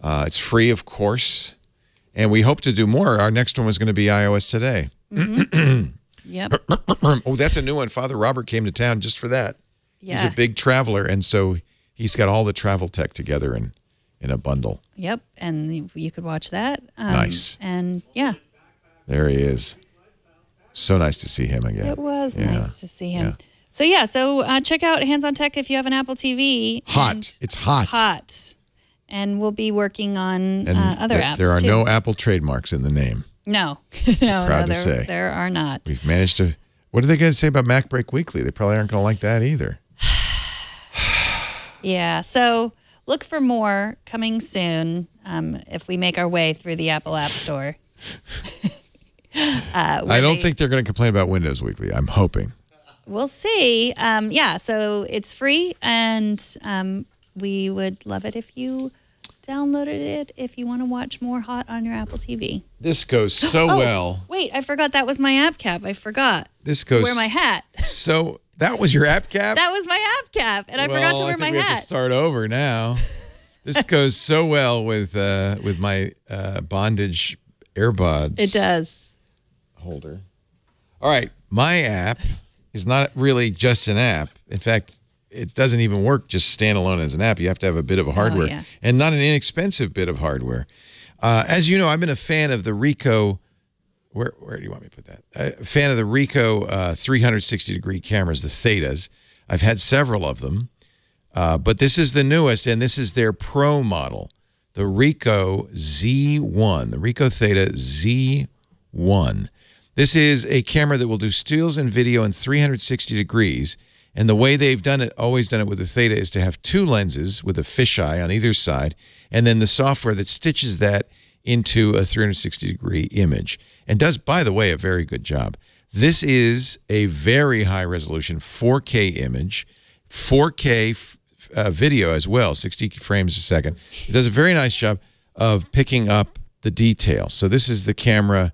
It's free, of course. And we hope to do more. Our next one was going to be iOS Today. Yep. Oh, that's a new one. Father Robert came to town just for that. Yeah. He's a big traveler, and so he's got all the travel tech together in a bundle. Yep, and you could watch that. Nice. And, yeah. There he is. So nice to see him again. It was nice to see him. Yeah. So, yeah, so check out Hands on Tech if you have an Apple TV. Hot. It's hot. Hot. And we'll be working on other apps, There are too. No Apple trademarks in the name. No. no, proud to say. There are not. We've managed to... What are they going to say about Mac Break Weekly? They probably aren't going to like that either. Yeah, so look for more coming soon if we make our way through the Apple App Store. I don't think they're going to complain about Windows Weekly. I'm hoping. We'll see. Yeah, so it's free, and we would love it if you downloaded it if you want to watch more HOT on your Apple TV. This goes so well. Wait, I forgot that was my app cap. I forgot. This goes... Wear my hat. So that was your app cap? That was my app cap, and I forgot to wear my hat. We have to start over now. This goes so well with my bondage AirPods. It does. Holder. All right, my app is not really just an app. In fact, it doesn't even work just standalone as an app. You have to have a bit of a hardware, and not an inexpensive bit of hardware. As you know, I've been a fan of the Ricoh. Where do you want me to put that? A fan of the Ricoh 360-degree cameras, the Thetas. I've had several of them, but this is the newest, and this is their Pro model, the Ricoh Z1, the Ricoh Theta Z1. This is a camera that will do stills and video in 360 degrees, and the way they've done it, always done it with the Theta, is to have two lenses with a fisheye on either side, and then the software that stitches that into a 360-degree image, and does, by the way, a very good job. This is a very high-resolution 4K image, 4K video as well, 60 frames a second. It does a very nice job of picking up the details. So this is the camera...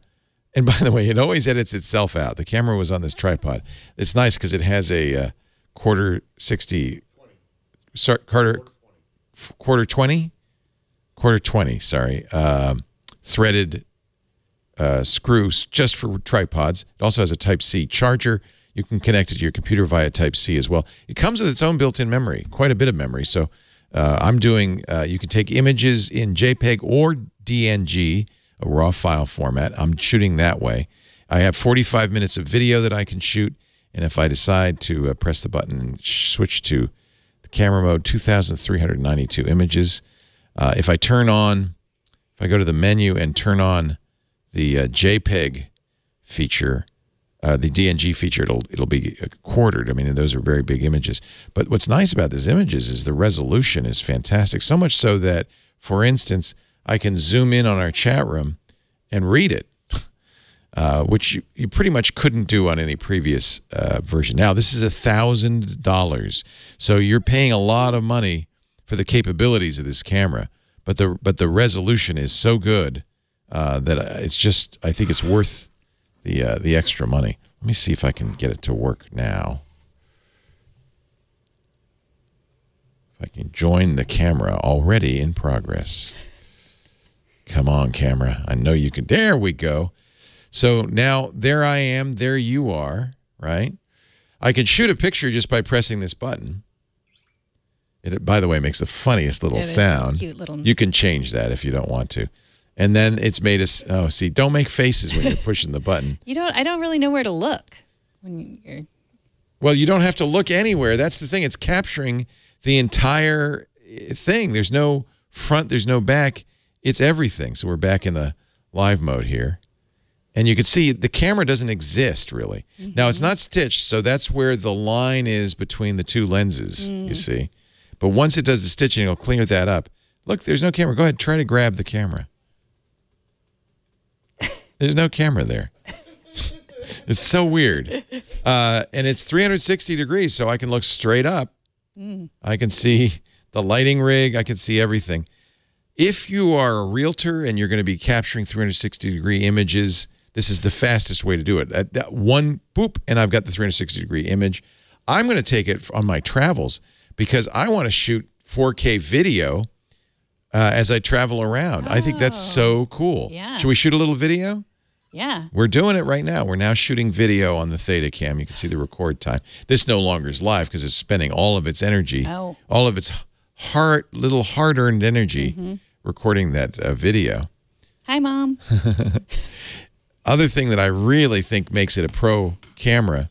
And by the way, it always edits itself out. The camera was on this tripod. It's nice because it has a quarter 20 threaded screws just for tripods. It also has a Type-C charger. You can connect it to your computer via Type-C as well. It comes with its own built-in memory, quite a bit of memory. So I'm doing, you can take images in JPEG or DNG, a raw file format. I'm shooting that way. I have 45 minutes of video that I can shoot, and if I decide to press the button and switch to the camera mode, 2,392 images. If I turn on, if I go to the menu and turn on the JPEG feature, the DNG feature, it'll be quartered. I mean, those are very big images. But what's nice about these images is the resolution is fantastic, so much so that, for instance, I can zoom in on our chat room and read it, which you pretty much couldn't do on any previous version. Now, this is $1,000, so you're paying a lot of money for the capabilities of this camera, but the resolution is so good that it's just, I think it's worth the extra money. Let me see if I can get it to work now. If I can join the camera already in progress. Come on, camera. I know you can. There we go. So now there I am. There you are, right? I can shoot a picture just by pressing this button. It, by the way, makes the funniest little sound. Cute little... You can change that if you don't want to. And then it's made us... Oh, see, don't make faces when you're pushing the button. I don't really know where to look when you're... Well, you don't have to look anywhere. That's the thing. It's capturing the entire thing. There's no front. There's no back. It's everything. So we're back in the live mode here. And you can see the camera doesn't exist, really. Mm-hmm. Now, it's not stitched, so that's where the line is between the two lenses, you see. But once it does the stitching, it'll clean that up. Look, there's no camera. Go ahead. Try to grab the camera. There's no camera there. It's so weird. And it's 360 degrees, so I can look straight up. I can see the lighting rig. I can see everything. If you are a realtor and you're going to be capturing 360-degree images, this is the fastest way to do it. At that one, boop, and I've got the 360-degree image. I'm going to take it on my travels because I want to shoot 4K video as I travel around. Oh. I think that's so cool. Yeah. Should we shoot a little video? Yeah. We're doing it right now. We're now shooting video on the Theta Cam. You can see the record time. This no longer is live because it's spending all of its energy, all of its hard-earned energy recording that video. Hi, Mom. Other thing that I really think makes it a pro camera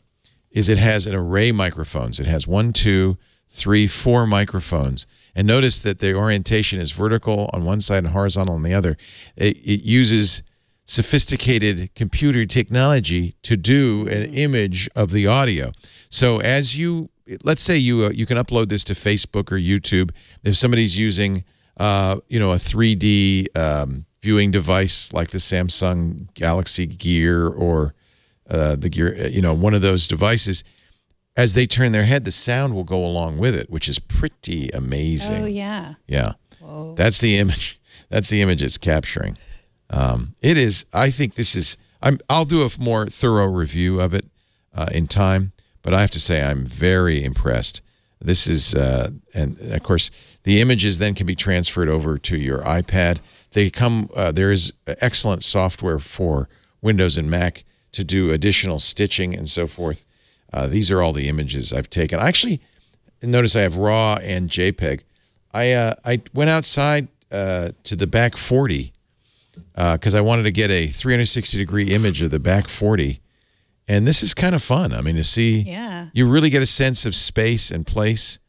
is it has an array of microphones. It has 1, 2, 3, 4 microphones. And notice that the orientation is vertical on one side and horizontal on the other. It uses sophisticated computer technology to do an image of the audio. So as you... Let's say you can upload this to Facebook or YouTube. If somebody's using a 3D viewing device like the Samsung Galaxy Gear or the Gear, one of those devices, as they turn their head, the sound will go along with it, which is pretty amazing. Oh yeah, yeah. Whoa. That's the image. That's the image it's capturing. It is. I think this is. I'll do a more thorough review of it in time. But I have to say I'm very impressed. This is, and of course, the images then can be transferred over to your iPad. They come, there is excellent software for Windows and Mac to do additional stitching and so forth. These are all the images I've taken. I actually, notice I have RAW and JPEG. I went outside to the back 40 because I wanted to get a 360-degree image of the back 40. And this is kind of fun. I mean, to see, you really get a sense of space and place.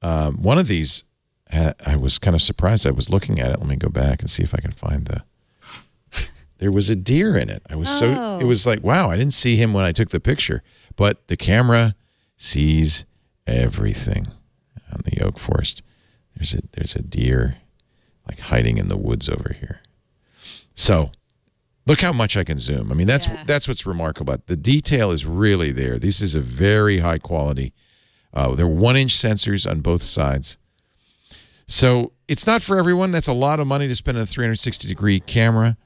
One of these, I was kind of surprised. I was looking at it. Let me go back and see if I can find the... There was a deer in it. I was so... It was like, wow, I didn't see him when I took the picture. But the camera sees everything on the oak forest. There's a deer like hiding in the woods over here. So... Look how much I can zoom. I mean, that's what's remarkable. The detail is really there. This is a very high quality. They're 1-inch sensors on both sides. So it's not for everyone. That's a lot of money to spend on a 360-degree camera.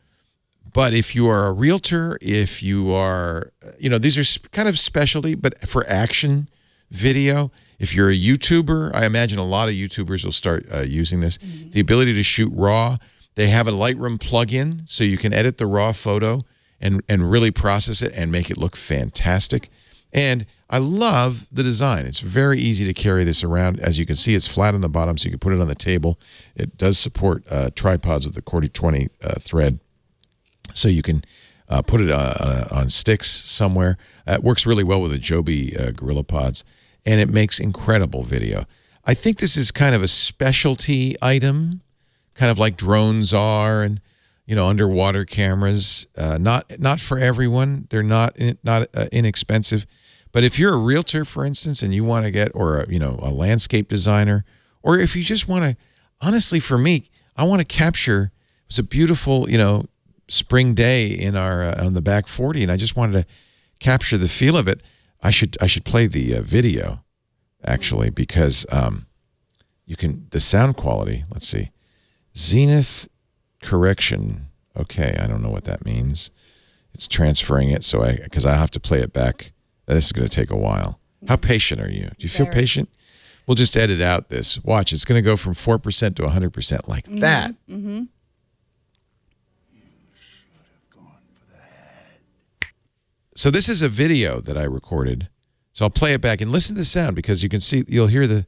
But if you are a realtor, if you are, these are kind of specialty, but for action video, if you're a YouTuber, I imagine a lot of YouTubers will start using this. The ability to shoot raw. They have a Lightroom plug-in, so you can edit the raw photo and really process it and make it look fantastic. And I love the design. It's very easy to carry this around. As you can see, it's flat on the bottom, so you can put it on the table. It does support tripods with the 40-20 thread, so you can put it on sticks somewhere. It works really well with the Joby GorillaPods, and it makes incredible video. I think this is kind of a specialty item, kind of like drones are and, underwater cameras. Not for everyone. They're not inexpensive. But if you're a realtor, for instance, and you want to get, or, a landscape designer, or if you just want to, honestly, for me, I want to capture, it was a beautiful, spring day in our, on the back 40, and I just wanted to capture the feel of it. I should play the video, actually, because the sound quality, let's see. Zenith correction. Okay, I don't know what that means. It's transferring it, so because I have to play it back. This is going to take a while. How patient are you? Do you feel patient? We'll just edit out this. Watch, it's going to go from 4% to 100% like that. Mm-hmm. So this is a video that I recorded. So I'll play it back and listen to the sound, because you can see, you'll hear the...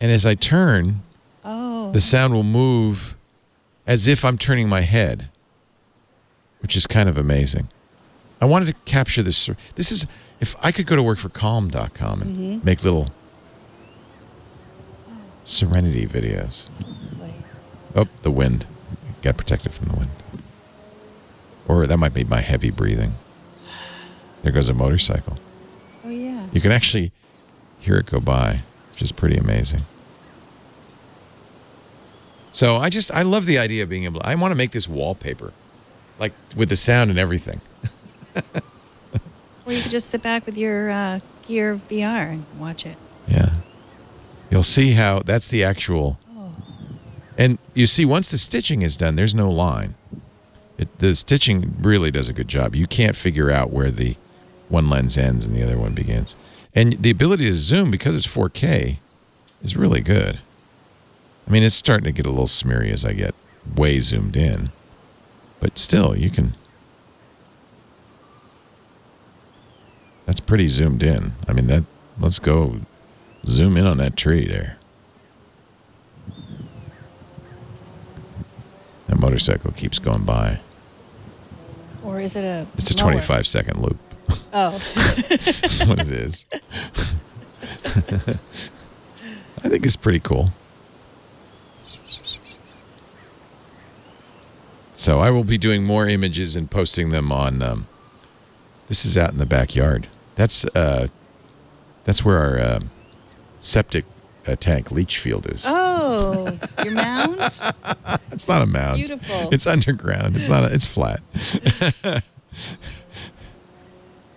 And as I turn, the sound will move as if I'm turning my head, which is kind of amazing. I wanted to capture this. This is, if I could go to work for calm.com and make little serenity videos. Oh, the wind. Got protected from the wind. Or that might be my heavy breathing. There goes a motorcycle. Oh, yeah. You can actually hear it go by, which is pretty amazing. So I love the idea of being able to, I want to make this wallpaper, like with the sound and everything. Or you could just sit back with your Gear VR and watch it. Yeah. You'll see how that's the actual, and you see once the stitching is done, there's no line. The stitching really does a good job. You can't figure out where the one lens ends and the other one begins. And the ability to zoom, because it's 4K, is really good. I mean, it's starting to get a little smeary as I get way zoomed in. But still, you can... That's pretty zoomed in. I mean, that. Let's go zoom in on that tree there. That motorcycle keeps going by. Or is it a... It's a 25-second loop. Oh. That's what it is. I think it's pretty cool. So I will be doing more images and posting them on... this is out in the backyard. That's where our septic tank leach field is. Oh, your mound? It's not a mound. Beautiful. It's underground. It's not. It's flat.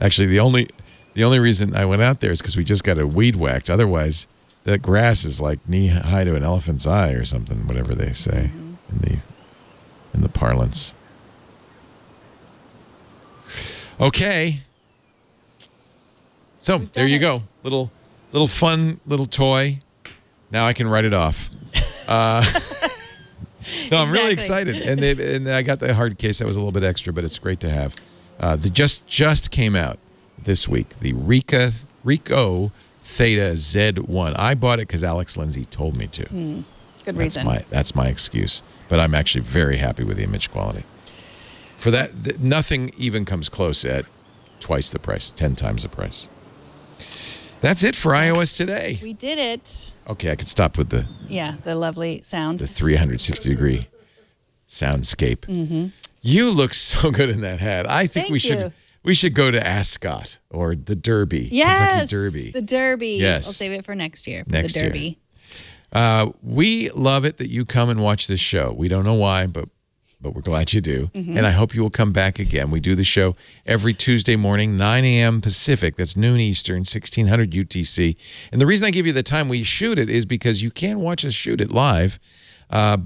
Actually, the only reason I went out there is because we just got a weed whacked. Otherwise, that grass is like knee high to an elephant's eye or something, whatever they say in the parlance. Okay. So there you go. Little fun little toy. Now I can write it off. No, I'm really excited, and I got the hard case. That was a little bit extra, but it's great to have. The just came out this week. The Ricoh Theta Z1. I bought it because Alex Lindsay told me to. Good reason. That's my excuse. But I'm actually very happy with the image quality. For that, nothing even comes close at twice the price, 10 times the price. That's it for iOS Today. We did it. Okay, I could stop with the... Yeah, the lovely sound. The 360-degree soundscape. You look so good in that hat. I think we should go to Ascot or the Derby. Yes, Kentucky Derby. The Derby. Yes. I'll save it for next year. Next year. The Derby. We love it that you come and watch this show. We don't know why, but we're glad you do. And I hope you will come back again. We do the show every Tuesday morning, 9 a.m. Pacific. That's noon Eastern, 1600 UTC. And the reason I give you the time we shoot it is because you can watch us shoot it live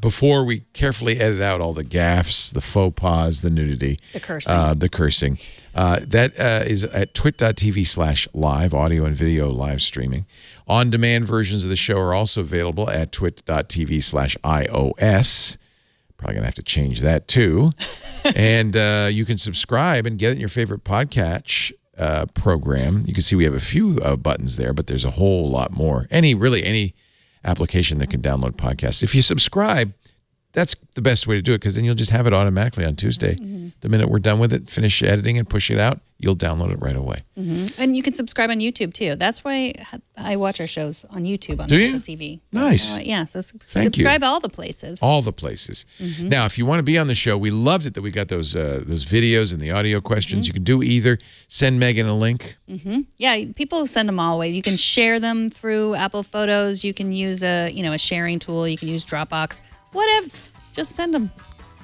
before we carefully edit out all the gaffes, the faux pas, the nudity. The cursing. That is at twit.tv/live, audio and video live streaming. On-demand versions of the show are also available at twit.tv/iOS. Probably going to have to change that, too. And you can subscribe and get it in your favorite podcast program. You can see we have a few buttons there, but there's a whole lot more. Really any application that can download podcasts. If you subscribe, that's the best way to do it, because then you'll just have it automatically on Tuesday. The minute we're done with it, finish editing and push it out, you'll download it right away. And you can subscribe on YouTube, too. That's why I watch our shows on YouTube on Apple TV. Nice. Yeah, so subscribe all the places. All the places. Now, if you want to be on the show, we loved it that we got those videos and the audio questions. You can do either. Send Megan a link. Yeah, people send them always. You can share them through Apple Photos. You can use a sharing tool. You can use Dropbox. Whatevs. Just send them.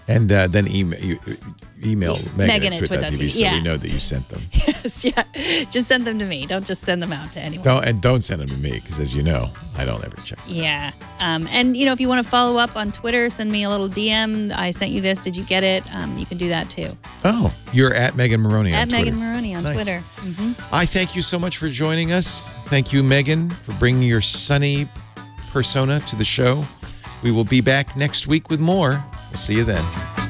And then email Megan at twit.tv so we know that you sent them. Yes, yeah. Just send them to me. Don't just send them out to anyone. Don't send them to me because, as you know, I don't ever check them. Yeah. And, you know, if you want to follow up on Twitter, send me a little DM. I sent you this. Did you get it? You can do that, too. Oh, you're at Megan Morrone on Twitter. At Megan Morrone on on Twitter. I thank you so much for joining us. Thank you, Megan, for bringing your sunny persona to the show. We will be back next week with more. We'll see you then.